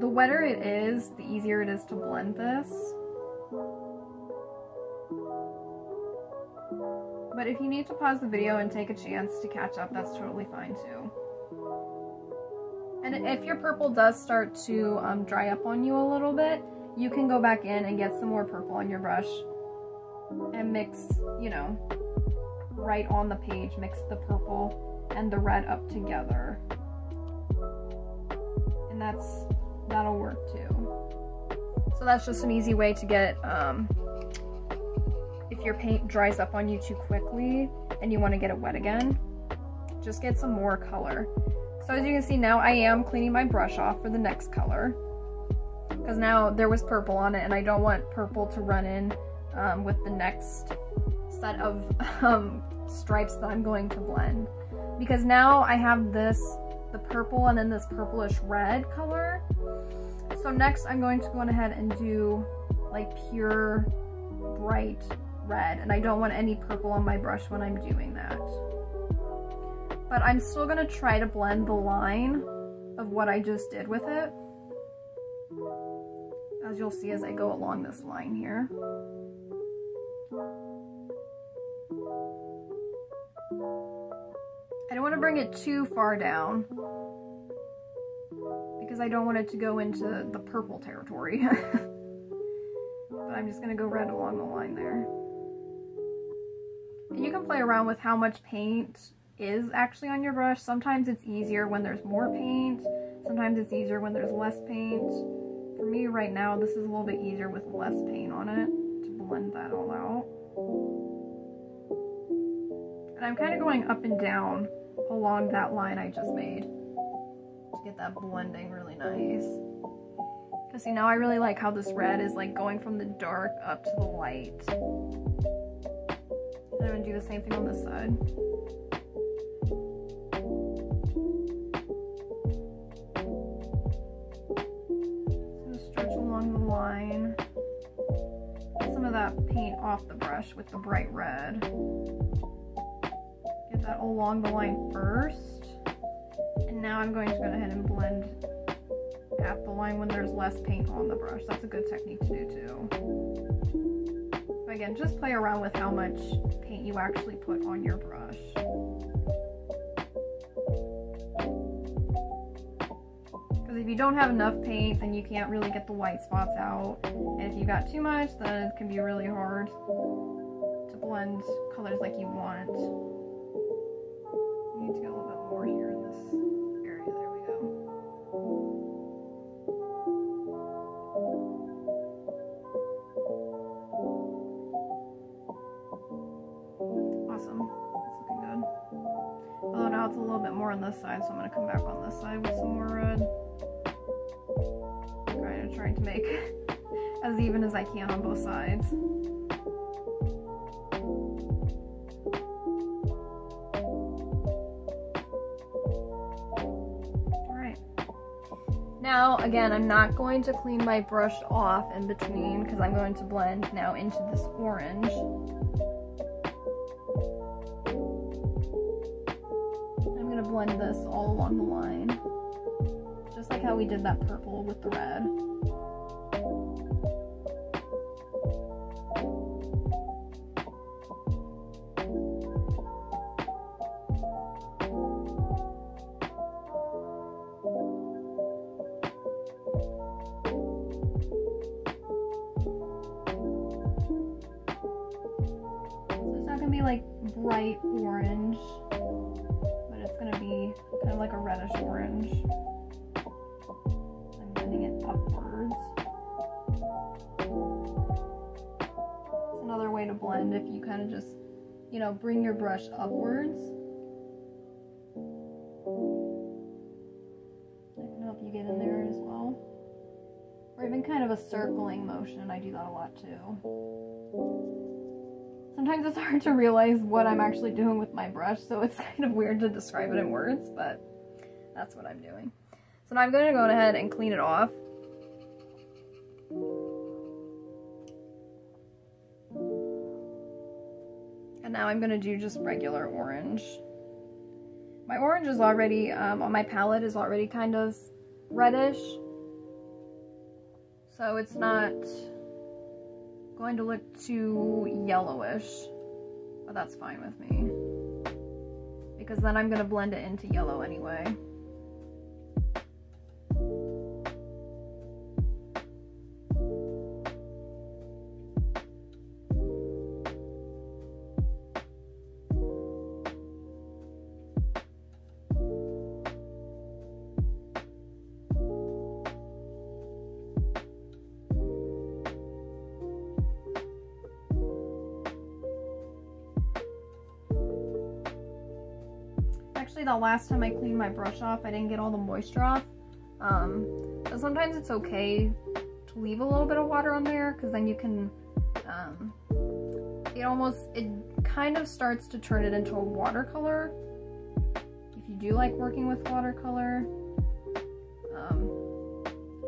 the wetter it is, the easier it is to blend this. But if you need to pause the video and take a chance to catch up, that's totally fine too. And if your purple does start to um, dry up on you a little bit, you can go back in and get some more purple on your brush and mix, you know, right on the page, mix the purple and the red up together. And that's, that'll work too. So that's just an easy way to get, um, if your paint dries up on you too quickly and you want to get it wet again, just get some more color. So as you can see now, I am cleaning my brush off for the next color, because now there was purple on it and I don't want purple to run in um, with the next set of um, stripes that I'm going to blend, because now I have this, the purple and then this purplish red color. So next I'm going to go ahead and do like pure bright red, and I don't want any purple on my brush when I'm doing that. But I'm still going to try to blend the line of what I just did with it, as you'll see as I go along this line here. I don't want to bring it too far down, because I don't want it to go into the purple territory. But I'm just going to go red along the line there. And you can play around with how much paint is actually on your brush. Sometimes it's easier when there's more paint. Sometimes it's easier when there's less paint. For me right now, this is a little bit easier with less paint on it to blend that all out. And I'm kind of going up and down along that line I just made to get that blending really nice. Because see, now I really like how this red is like going from the dark up to the light. And I'm going to do the same thing on this side. So stretch along the line. Get some of that paint off the brush with the bright red. Get that along the line first. And now I'm going to go ahead and blend at the line when there's less paint on the brush. That's a good technique to do too. But again, just play around with how much paint you actually put on your brush. Because if you don't have enough paint, then you can't really get the white spots out. And if you got too much, then it can be really hard to blend colors like you want. You need to get a little bit more here in this. more on this side, so I'm going to come back on this side with some more red. I'm kind of trying to make as even as I can on both sides. Now, again, I'm not going to clean my brush off in between because I'm going to blend now into this orange. I'm going to blend this all along the line, just like how we did that purple with the red. Like bright orange, but it's going to be kind of like a reddish orange. I'm bending it upwards. It's another way to blend if you kind of just, you know, bring your brush upwards. I can help you get in there as well. Or even kind of a circling motion. I do that a lot too. Sometimes it's hard to realize what I'm actually doing with my brush, so it's kind of weird to describe it in words, but that's what I'm doing. So now I'm going to go ahead and clean it off. And now I'm going to do just regular orange. My orange is already, um, on my palette, is already kind of reddish, so it's not going to look too yellowish, but that's fine with me because then I'm going to blend it into yellow anyway. The last time I cleaned my brush off, I didn't get all the moisture off, um, but sometimes it's okay to leave a little bit of water on there because then you can, um, it almost, it kind of starts to turn it into a watercolor if you do like working with watercolor. Um,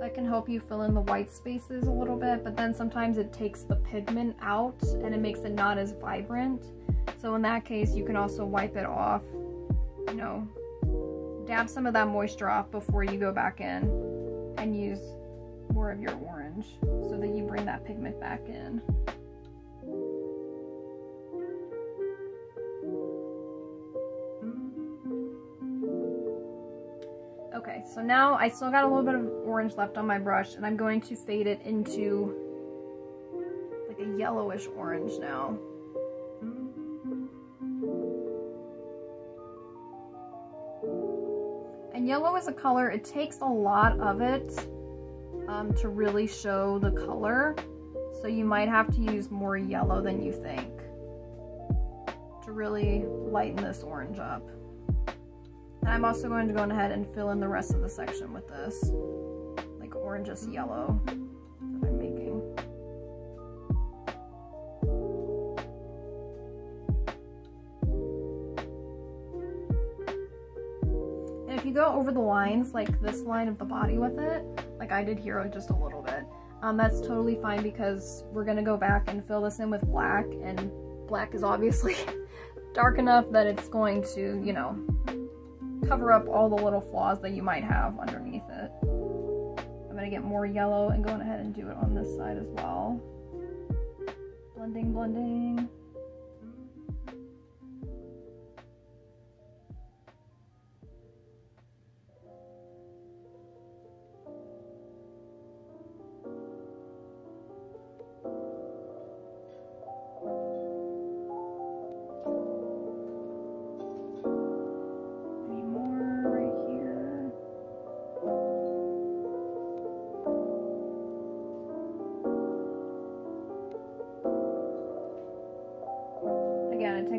that can help you fill in the white spaces a little bit, but then sometimes it takes the pigment out and it makes it not as vibrant, so in that case you can also wipe it off. You know, dab some of that moisture off before you go back in and use more of your orange so that you bring that pigment back in. Okay, so now I still got a little bit of orange left on my brush and I'm going to fade it into like a yellowish orange now. And yellow is a color, it takes a lot of it um, to really show the color, so you might have to use more yellow than you think to really lighten this orange up. And I'm also going to go ahead and fill in the rest of the section with this, like orangish yellow that I'm making. Go over the lines, like this line of the body with it, like I did here just a little bit, um, that's totally fine because we're gonna go back and fill this in with black, and black is obviously dark enough that it's going to, you know, cover up all the little flaws that you might have underneath it. I'm gonna get more yellow and going ahead and do it on this side as well. Blending, blending.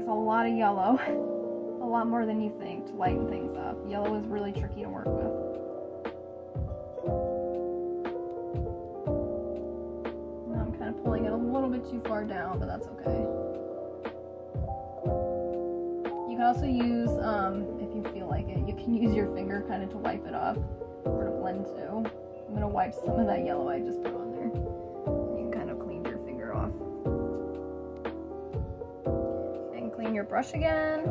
A lot of yellow, a lot more than you think to lighten things up. Yellow is really tricky to work with. Now I'm kind of pulling it a little bit too far down, but that's okay. You can also use, um, if you feel like it, you can use your finger kind of to wipe it off or to blend too. I'm going to wipe some of that yellow I just put on there. You can kind of clean your finger off. And clean your brush again.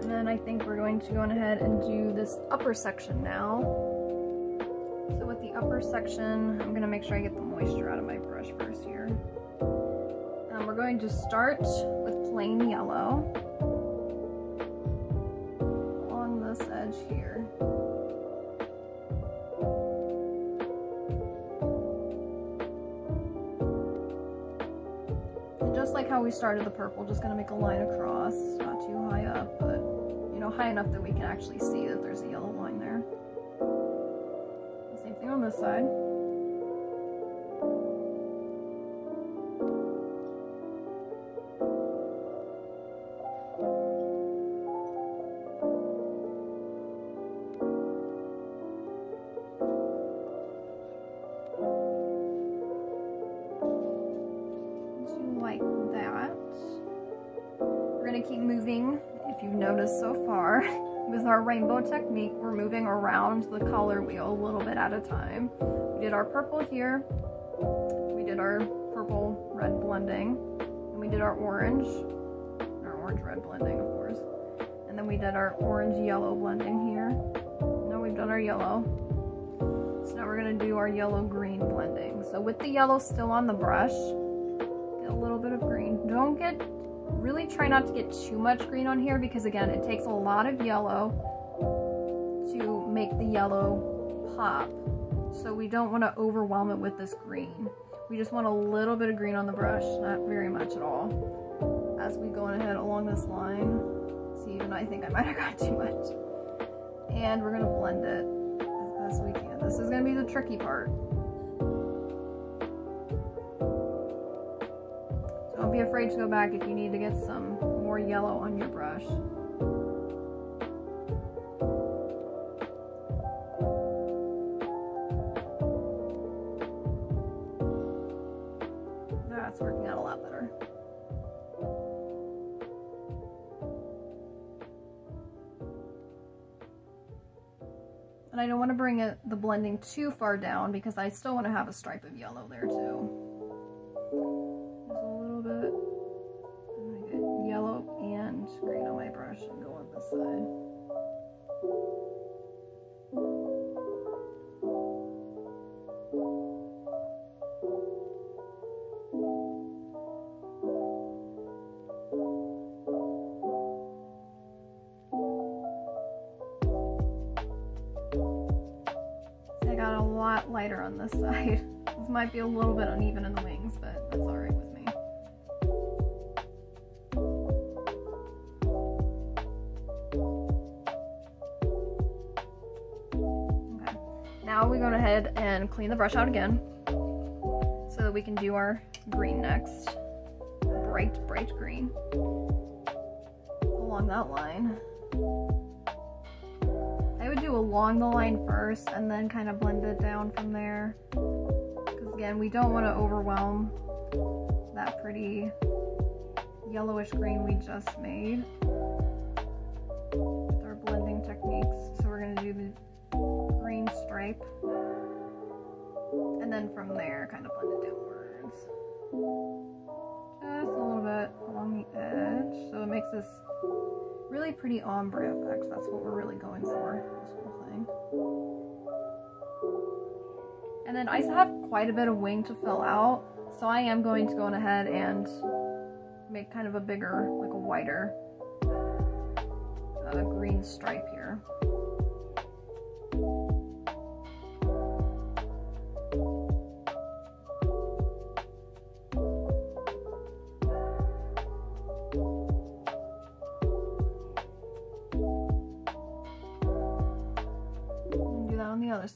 And then I think we're going to go on ahead and do this upper section now. So with the upper section, I'm going to make sure I get the moisture out of my brush first here. Um, we're going to start with plain yellow. Edge here. And just like how we started the purple, just going to make a line across, not too high up, but you know, high enough that we can actually see that there's a yellow line there. Same thing on this side. Rainbow technique, we're moving around the color wheel a little bit at a time. We did our purple here, we did our purple red blending, and we did our orange, our orange red blending of course, and then we did our orange yellow blending here. Now we've done our yellow, so now we're going to do our yellow green blending. So with the yellow still on the brush, get a little bit of green. Don't get, really try not to get too much green on here, because again it takes a lot of yellow to make the yellow pop, so we don't want to overwhelm it with this green. We just want a little bit of green on the brush, not very much at all. As we go on ahead along this line, see, even I think I might have got too much, and we're going to blend it as best we can. This is going to be the tricky part. Don't be afraid to go back if you need to get some more yellow on your brush. That's working out a lot better. And I don't want to bring it, the blending too far down, because I still want to have a stripe of yellow there too. Green on my brush and go on this side. I got a lot lighter on this side. This might be a little bit uneven in the wings, but that's alright with me. We're going ahead and clean the brush out again so that we can do our green next. Bright, bright green along that line. I would do along the line first and then kind of blend it down from there, because again, we don't want to overwhelm that pretty yellowish green we just made with our blending techniques. So we're going to do the green stripe, and then from there kind of blend it downwards just a little bit along the edge, so it makes this really pretty ombre effect. That's what we're really going for, this whole thing. And then I still have quite a bit of wing to fill out, so I am going to go on ahead and make kind of a bigger, like a wider uh, green stripe here.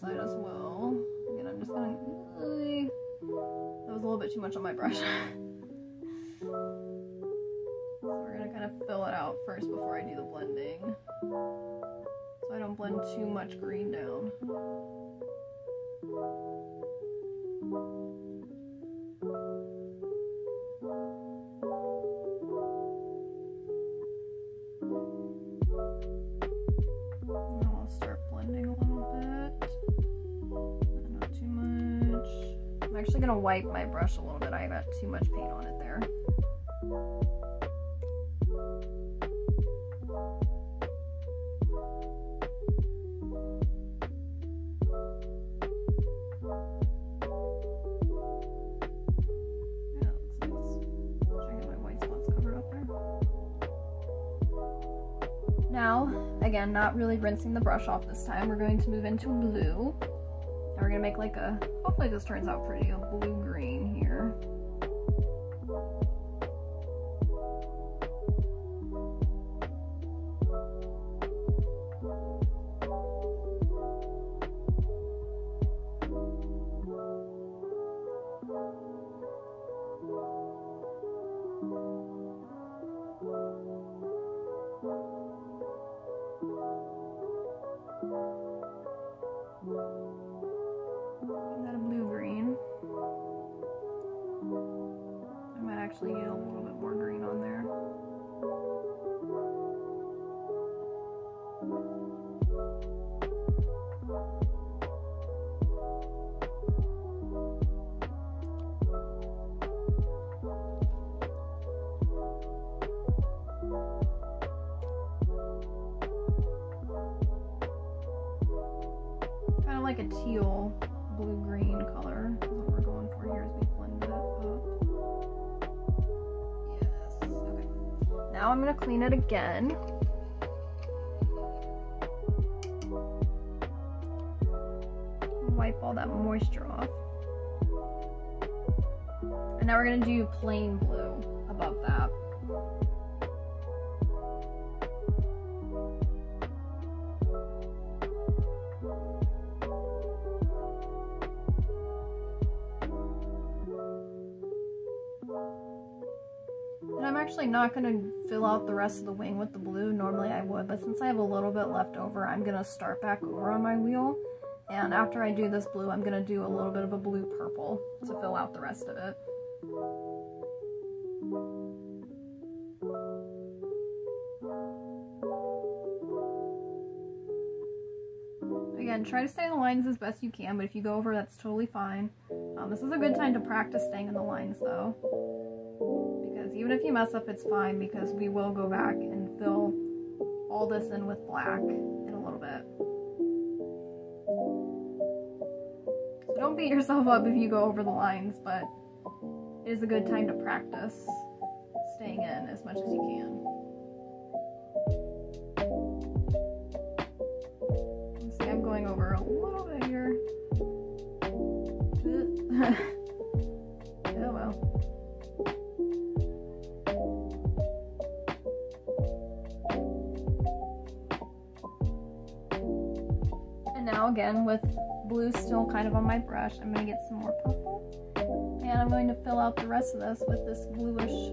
Side as well. Again, I'm just gonna, that was a little bit too much on my brush. kind of fill it out first before I do the blending, so I don't blend too much green down. I'm actually gonna wipe my brush a little bit. I got too much paint on it there. Now, again, not really rinsing the brush off this time, we're going to move into blue. And we're gonna make like a, hopefully this turns out pretty, a blue-green here. Actually get a little bit more green on there. Kind of like a teal blue-green color is what we're going for here as we blend it up. Now I'm going to clean it again. Wipe all that moisture off. And now we're going to do plain blue above that. I'm actually not going to fill out the rest of the wing with the blue. Normally I would, but since I have a little bit left over, I'm going to start back over on my wheel. And after I do this blue, I'm going to do a little bit of a blue purple to fill out the rest of it. Again, try to stay in the lines as best you can, but if you go over, that's totally fine. Um, this is a good time to practice staying in the lines though. Even if you mess up, it's fine, because we will go back and fill all this in with black in a little bit. So don't beat yourself up if you go over the lines, but it is a good time to practice staying in as much as you can. See, I'm going over a little bit here. Oh well. Now again, with blue still kind of on my brush, I'm going to get some more purple, and I'm going to fill out the rest of this with this bluish,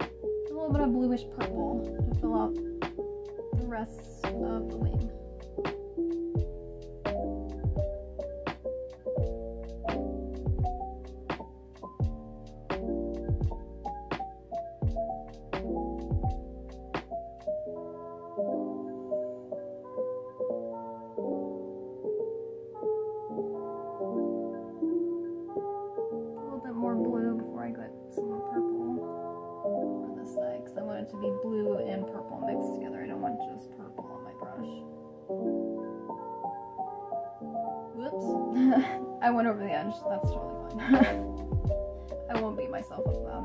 a little bit of bluish purple to fill out the rest of the wing. To be blue and purple mixed together. I don't want just purple on my brush. Whoops. I went over the edge. That's totally fine. I won't beat myself up about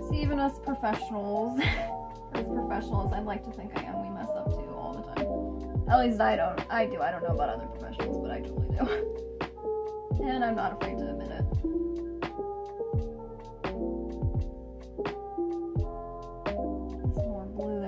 it. See, even us professionals. Professionals, I'd like to think I am. We mess up too all the time. At least I don't. I do. I don't know about other professionals, but I totally do. And I'm not afraid to admit it. Some more blue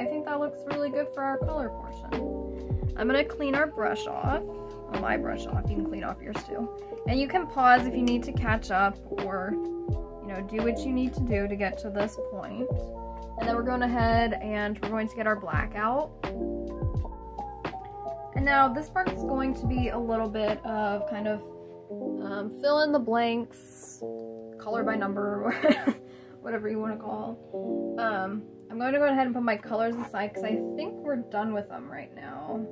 I think that looks really good for our color portion. I'm gonna clean our brush off, or my brush off, you can clean off yours too. And you can pause if you need to catch up or, you know, do what you need to do to get to this point. And then we're going ahead and we're going to get our black out. And now this part is going to be a little bit of kind of um, fill in the blanks, color by number, or whatever you want to call. Um, I'm going to go ahead and put my colors aside because I think we're done with them right now.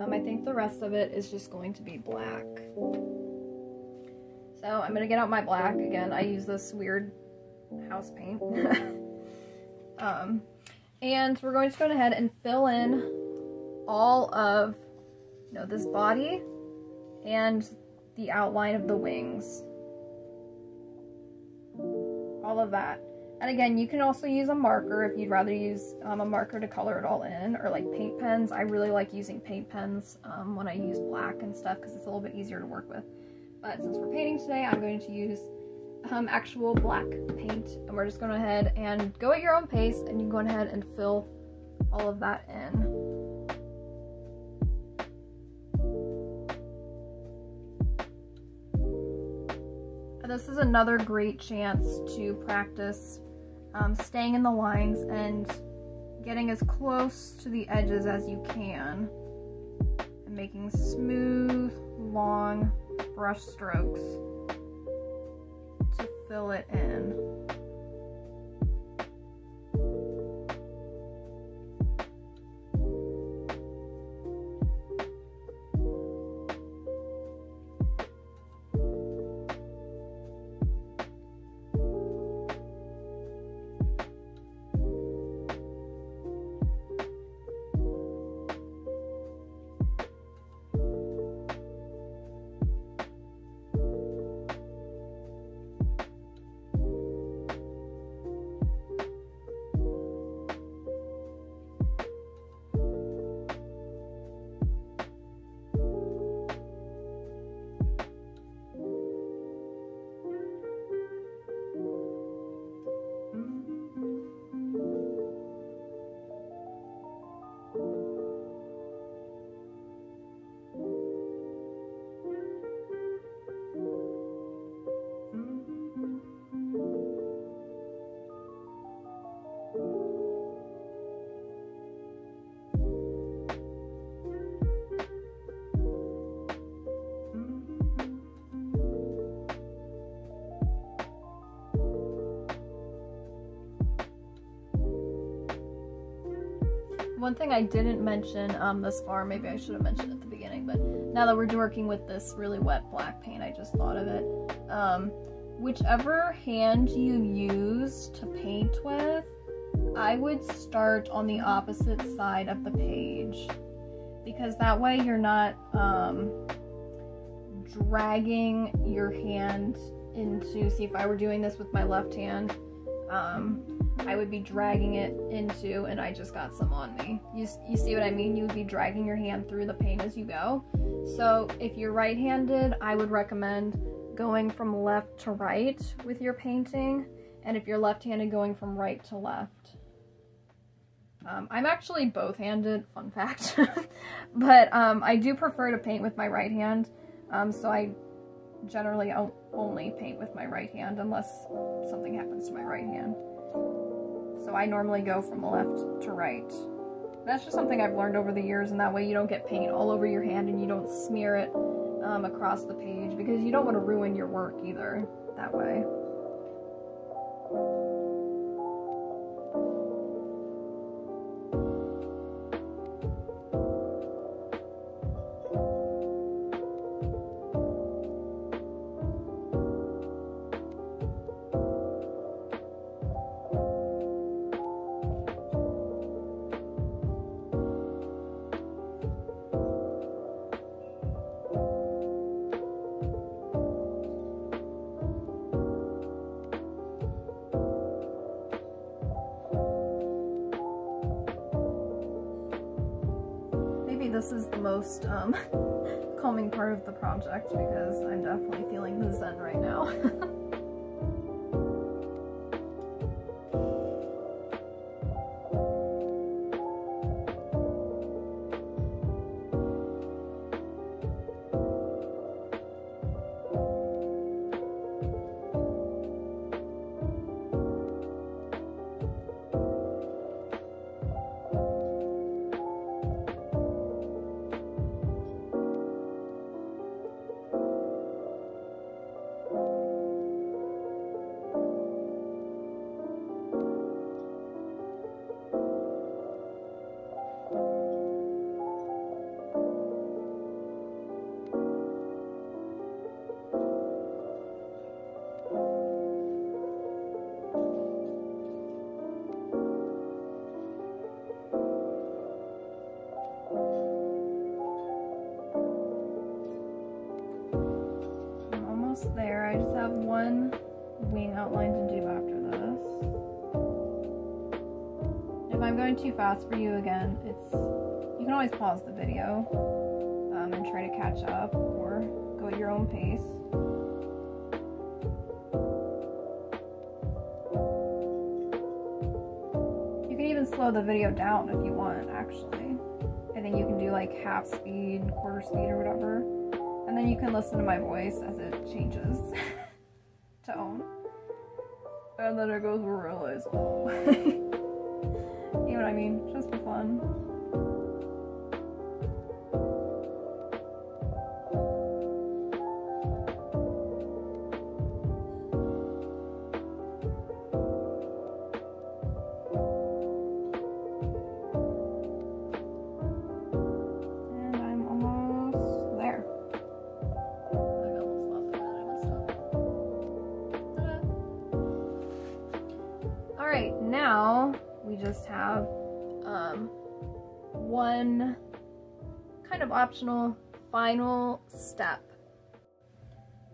Um, I think the rest of it is just going to be black. So I'm going to get out my black again. I use this weird house paint. um, and we're going to go ahead and fill in all of, you know, this body and the outline of the wings. All of that. And again, you can also use a marker if you'd rather use um, a marker to color it all in, or like paint pens. I really like using paint pens um, when I use black and stuff because it's a little bit easier to work with. But since we're painting today, I'm going to use um, actual black paint, and we're just going to go ahead and go at your own pace, and you can go ahead and fill all of that in. This is another great chance to practice um, staying in the lines and getting as close to the edges as you can and making smooth, long brush strokes to fill it in. One thing I didn't mention um, this far, maybe I should have mentioned at the beginning, but now that we're working with this really wet black paint, I just thought of it. Um, whichever hand you use to paint with, I would start on the opposite side of the page, because that way you're not um, dragging your hand into, see if I were doing this with my left hand, um, I would be dragging it into, and I just got some on me. You, you see what I mean? You would be dragging your hand through the paint as you go. So if you're right-handed, I would recommend going from left to right with your painting, and if you're left-handed, going from right to left. Um, I'm actually both-handed, fun fact, but um, I do prefer to paint with my right hand, um, so I generally only paint with my right hand unless something happens to my right hand. So I normally go from left to right. That's just something I've learned over the years, and that way you don't get paint all over your hand and you don't smear it um, across the page, because you don't want to ruin your work either that way. This is the most um, calming part of the project, because I'm definitely feeling the zen right now. I'm going too fast for you again. It's you can always pause the video um, and try to catch up, or go at your own pace. You can even slow the video down if you want, actually. I think you can do like half speed, quarter speed, or whatever. And then you can listen to my voice as it changes tone. And then it goes realize, oh. You know what I mean? Just for fun. Optional final step.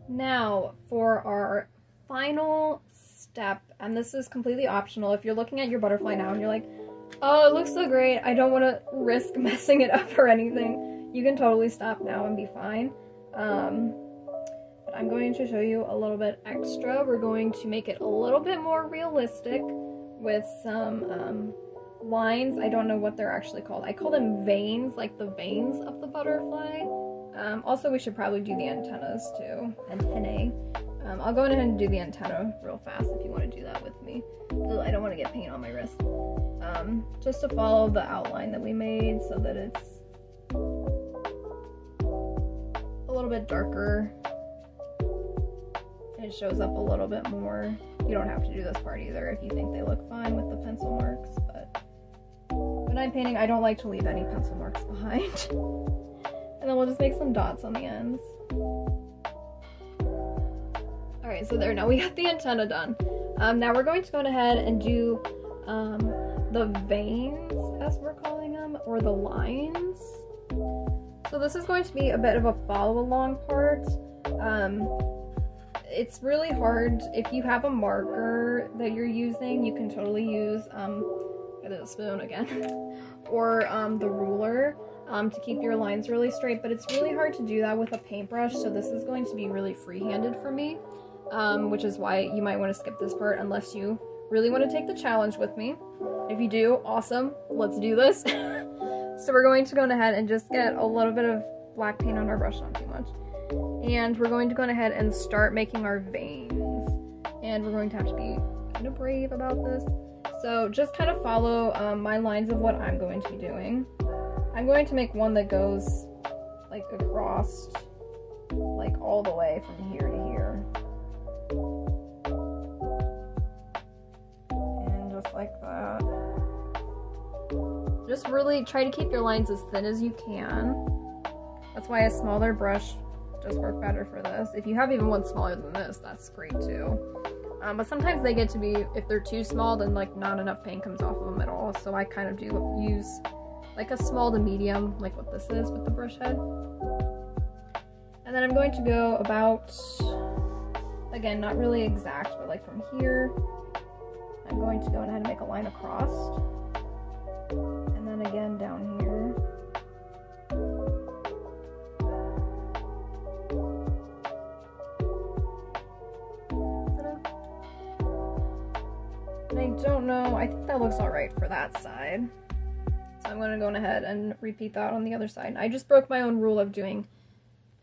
Now for our final step, and this is completely optional. If you're looking at your butterfly now and you're like, oh, it looks so great, I don't want to risk messing it up or anything, you can totally stop now and be fine. Um, but I'm going to show you a little bit extra. We're going to make it a little bit more realistic with some um, lines. I don't know what they're actually called. I call them veins, like the veins of the butterfly. Um, also, we should probably do the antennas too. Antennae. Um, I'll go ahead and do the antenna real fast if you want to do that with me. I don't want to get paint on my wrist. Um, just to follow the outline that we made so that it's a little bit darker. It shows up a little bit more. You don't have to do this part either if you think they look fine with the pencil marks, but when I'm painting, I don't like to leave any pencil marks behind. And then we'll just make some dots on the ends. All right, so there, now we got the antenna done. Um, now we're going to go ahead and do um, the veins, as we're calling them, or the lines. So this is going to be a bit of a follow-along part. Um, It's really hard. If you have a marker that you're using, you can totally use um, the spoon again or um, the ruler um, to keep your lines really straight, but it's really hard to do that with a paintbrush, so this is going to be really free-handed for me, um, which is why you might want to skip this part unless you really want to take the challenge with me. If you do, awesome, let's do this. So we're going to go ahead and just get a little bit of black paint on our brush, not too much. And we're going to go ahead and start making our veins. And we're going to have to be kind of brave about this. So just kind of follow um, my lines of what I'm going to be doing. I'm going to make one that goes like across, like all the way from here to here. And just like that. Just really try to keep your lines as thin as you can. That's why a smaller brush just work better for this. If you have even one smaller than this, that's great too. Um, but sometimes they get to be, if they're too small, then like not enough paint comes off of them at all. So I kind of do use like a small to medium, like what this is with the brush head. And then I'm going to go about, again, not really exact, but like from here, I'm going to go ahead and make a line across. And then again down here. Don't know, I think that looks all right for that side, so I'm going to go ahead and repeat that on the other side. I just broke my own rule of doing,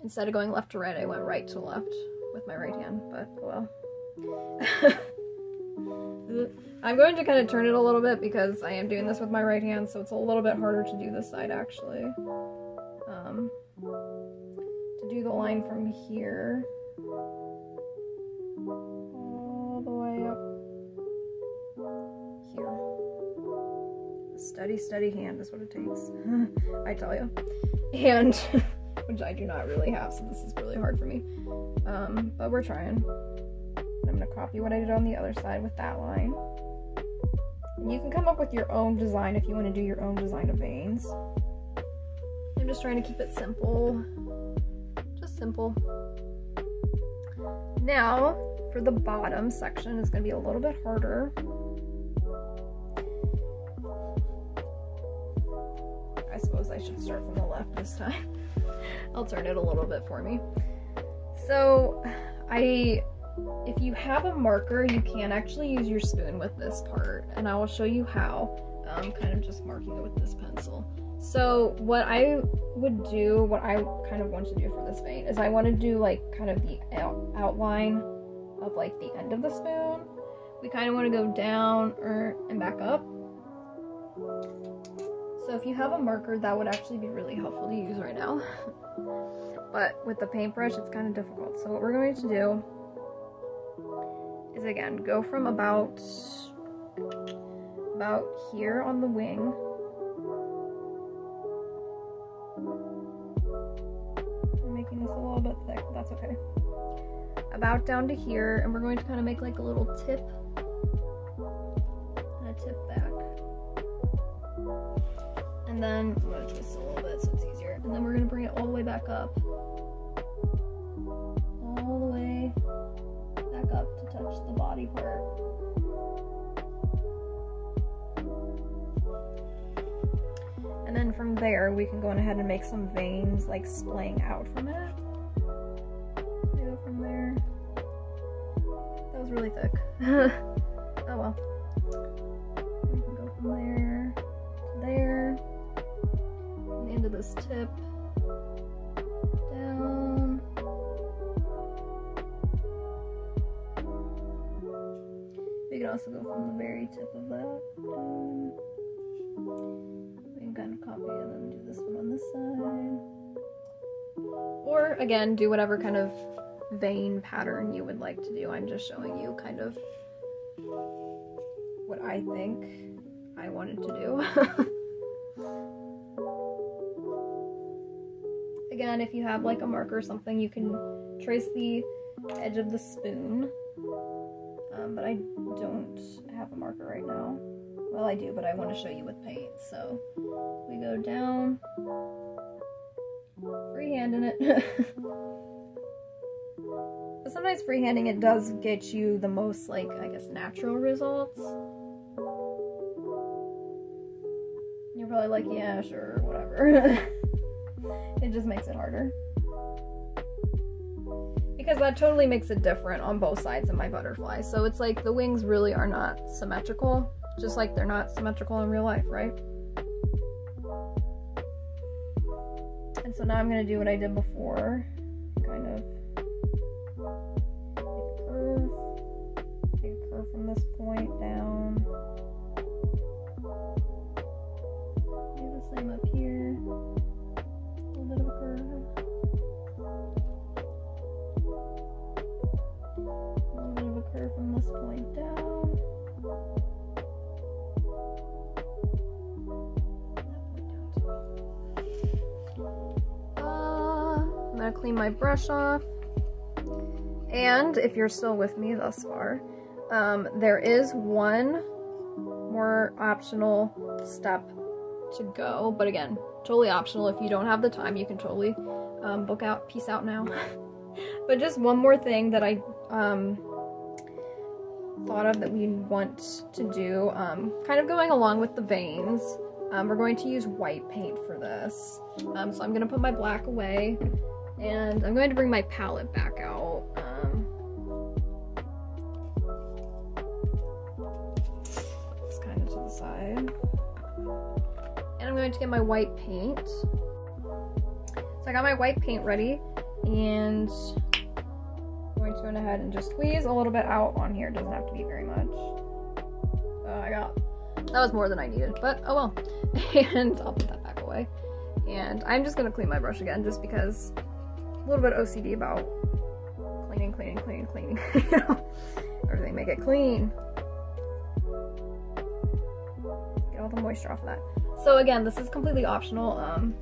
instead of going left to right, I went right to left with my right hand, but well. I'm going to kind of turn it a little bit because I am doing this with my right hand, so it's a little bit harder to do this side actually. Um, to do the line from here all the way up. Here. Steady, steady hand is what it takes. I tell you. And, which I do not really have, so this is really hard for me. Um, but we're trying. I'm going to copy what I did on the other side with that line. And you can come up with your own design if you want to do your own design of veins. I'm just trying to keep it simple. Just simple. Now, for the bottom section, it's going to be a little bit harder. suppose I should start from the left this time. I'll turn it a little bit for me. So I, if you have a marker, you can actually use your spoon with this part, and I will show you how. I'm kind of just marking it with this pencil. So what I would do, what I kind of want to do for this vein is I want to do like kind of the out outline of like the end of the spoon. We kind of want to go down or and back up. So if you have a marker, that would actually be really helpful to use right now. But with the paintbrush, it's kind of difficult. So what we're going to do is, again, go from about about here on the wing. I'm making this a little bit thick, but that's okay. About down to here, and we're going to kind of make like a little tip and a tip back. And then I'm going to twist a little bit so it's easier. And then we're going to bring it all the way back up. All the way back up to touch the body part. And then from there, we can go on ahead and make some veins like splaying out from it. Go from there. That was really thick. Oh well. We can go from there to there. And into this tip. Down. We can also go from the very tip of that. Down. Kind of copy and then do this one on this side, or again do whatever kind of vein pattern you would like to do. I'm just showing you kind of what I think I wanted to do. Again, if you have like a marker or something, you can trace the edge of the spoon, um, but I don't have a marker right now. Well, I do, but I want to show you with paint, so we go down, freehand in it. But sometimes freehanding it does get you the most, like, I guess, natural results. You're probably like, yeah, sure, whatever. It just makes it harder. Because that totally makes it different on both sides of my butterfly, so it's like the wings really are not symmetrical. Just like they're not symmetrical in real life, right? And so now I'm going to do what I did before. Kind of make a curve. Make a curve from this point down. Do the same up here. A little bit of a curve. A little bit of a curve from this point down. I'm gonna clean my brush off, and if you're still with me thus far, um, there is one more optional step to go, but again, totally optional. If you don't have the time, you can totally um, book out, peace out now. But just one more thing that I um, thought of that we want to do, um, kind of going along with the veins. Um, we're going to use white paint for this, um, so I'm gonna put my black away. And I'm going to bring my palette back out. Um, just kind of to the side. And I'm going to get my white paint. So I got my white paint ready, and I'm going to go ahead and just squeeze a little bit out on here. It doesn't have to be very much. Uh, I got, that was more than I needed, but oh well. And I'll put that back away. And I'm just gonna clean my brush again, just because I'm a little bit O C D about cleaning, cleaning, cleaning, cleaning. You know, everything, make it clean. Get all the moisture off of that. So again, this is completely optional. Um,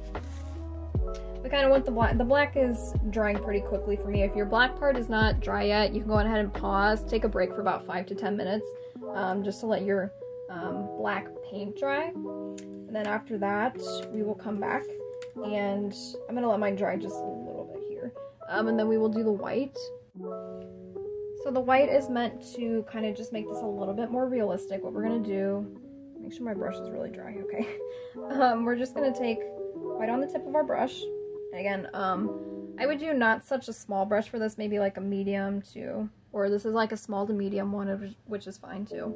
we kind of want the black. The black is drying pretty quickly for me. If your black part is not dry yet, you can go ahead and pause, take a break for about five to ten minutes, um, just to let your um, black paint dry. And then after that, we will come back, and I'm going to let mine dry just a little bit here. Um, and then we will do the white. So the white is meant to kind of just make this a little bit more realistic. What we're going to do Make sure my brush is really dry, okay? Um, we're just gonna take right on the tip of our brush. And again, um, I would do not such a small brush for this, maybe like a medium to, or this is like a small to medium one, which is fine too.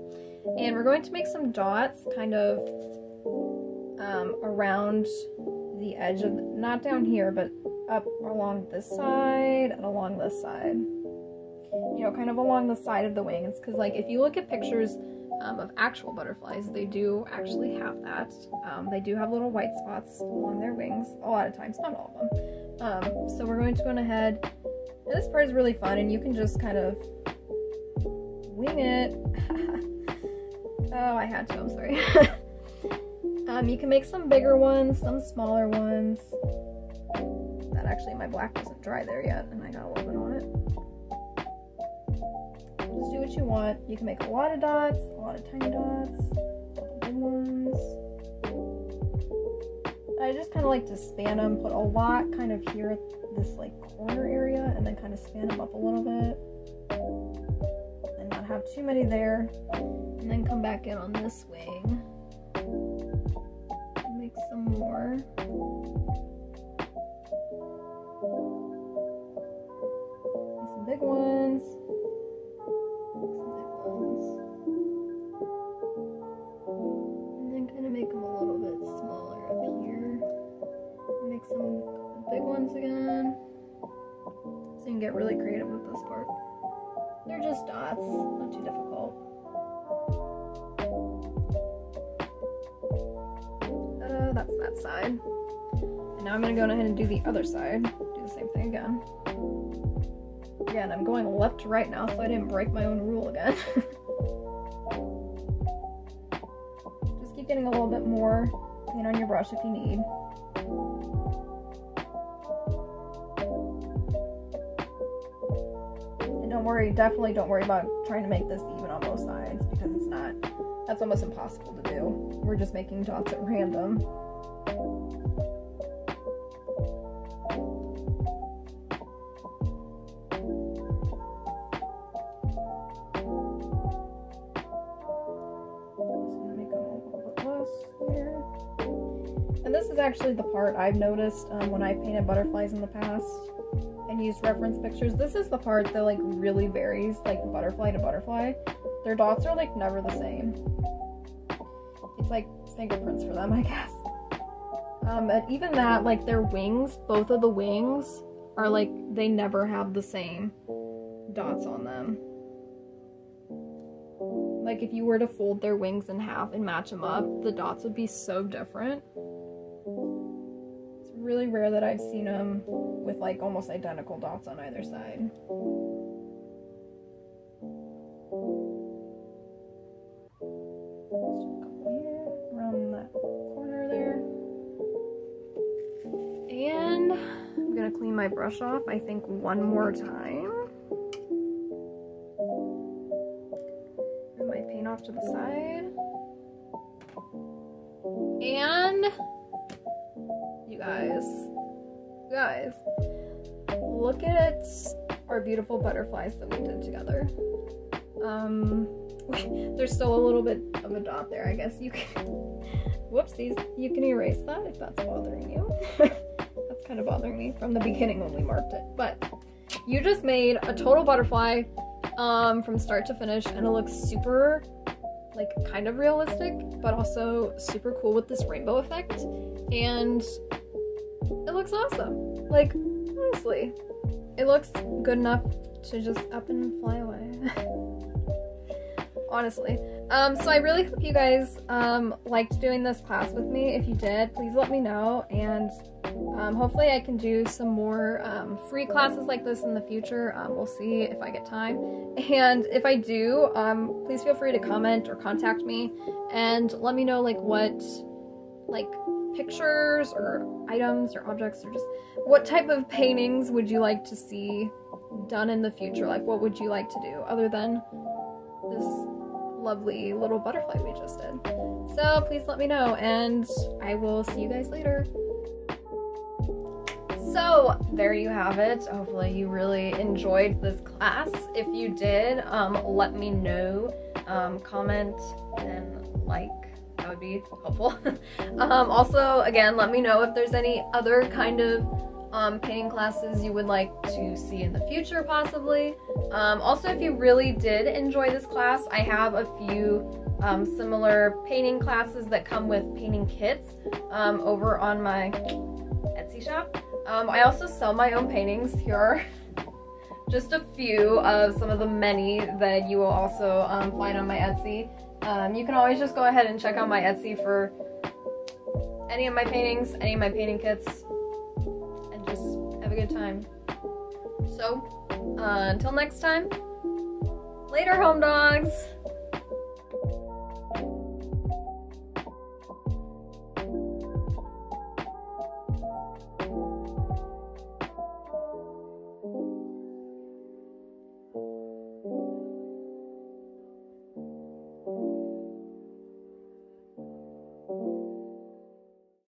And we're going to make some dots kind of um, around the edge of, the, not down here, but up along this side and along this side. You know, kind of along the side of the wings, because like if you look at pictures um, of actual butterflies, they do actually have that. Um, they do have little white spots along their wings, a lot of times, not all of them. Um, so we're going to go ahead, and this part is really fun, and you can just kind of wing it. Oh, I had to, I'm sorry. um, you can make some bigger ones, some smaller ones. That actually, my black wasn't dry there yet, and I got a little bit on it. Just do what you want. You can make a lot of dots, a lot of tiny dots, big ones. I just kind of like to span them, put a lot kind of here, this like corner area, and then kind of span them up a little bit. And not have too many there. And then come back in on this wing. And make some more. Some big ones. Again, so you can get really creative with this part. They're just dots, not too difficult. Uh, that's that side. And now I'm gonna go ahead and do the other side. Do the same thing again. Again, I'm going left to right now, so I didn't break my own rule again. Just keep getting a little bit more paint on your brush if you need. Don't worry, definitely don't worry about trying to make this even on both sides, because it's not, that's almost impossible to do. We're just making dots at random. Just gonna make them a little bit less here. And this is actually the part I've noticed um, when I painted butterflies in the past. And use reference pictures. This is the part that like really varies, like butterfly to butterfly. Their dots are like never the same. It's like fingerprints for them, I guess. Um, and even that, like their wings, both of the wings are like, they never have the same dots on them. Like if you were to fold their wings in half and match them up, the dots would be so different. Really rare that I've seen them with like almost identical dots on either side. Just a couple here, around that corner there. And I'm gonna clean my brush off, I think, one more time. And my paint off to the side. And guys, guys, look at our beautiful butterflies that we did together. Um, there's still a little bit of a dot there, I guess you can, whoopsies, you can erase that if that's bothering you. That's kind of bothering me from the beginning when we marked it, but you just made a total butterfly um, from start to finish, and it looks super, like, kind of realistic, but also super cool with this rainbow effect, and it looks awesome. Like, honestly, it looks good enough to just up and fly away. Honestly. Um, so I really hope you guys um, liked doing this class with me. If you did, please let me know, and um, hopefully I can do some more um, free classes like this in the future. Um, we'll see if I get time. And if I do, um, please feel free to comment or contact me and let me know like what, like, pictures or items or objects or just what type of paintings would you like to see done in the future? Like, what would you like to do other than this lovely little butterfly we just did? So please let me know, and I will see you guys later. So there you have it. Hopefully you really enjoyed this class. If you did, um, let me know, um, comment and like. that would be helpful. Um, also, again, let me know if there's any other kind of um, painting classes you would like to see in the future, possibly. Um, also, if you really did enjoy this class, I have a few um, similar painting classes that come with painting kits um, over on my Etsy shop. Um, I also sell my own paintings. Here are just a few of some of the many that you will also um, find on my Etsy. Um, you can always just go ahead and check out my Etsy for any of my paintings, any of my painting kits, and just have a good time. So, uh, until next time, later, home dogs!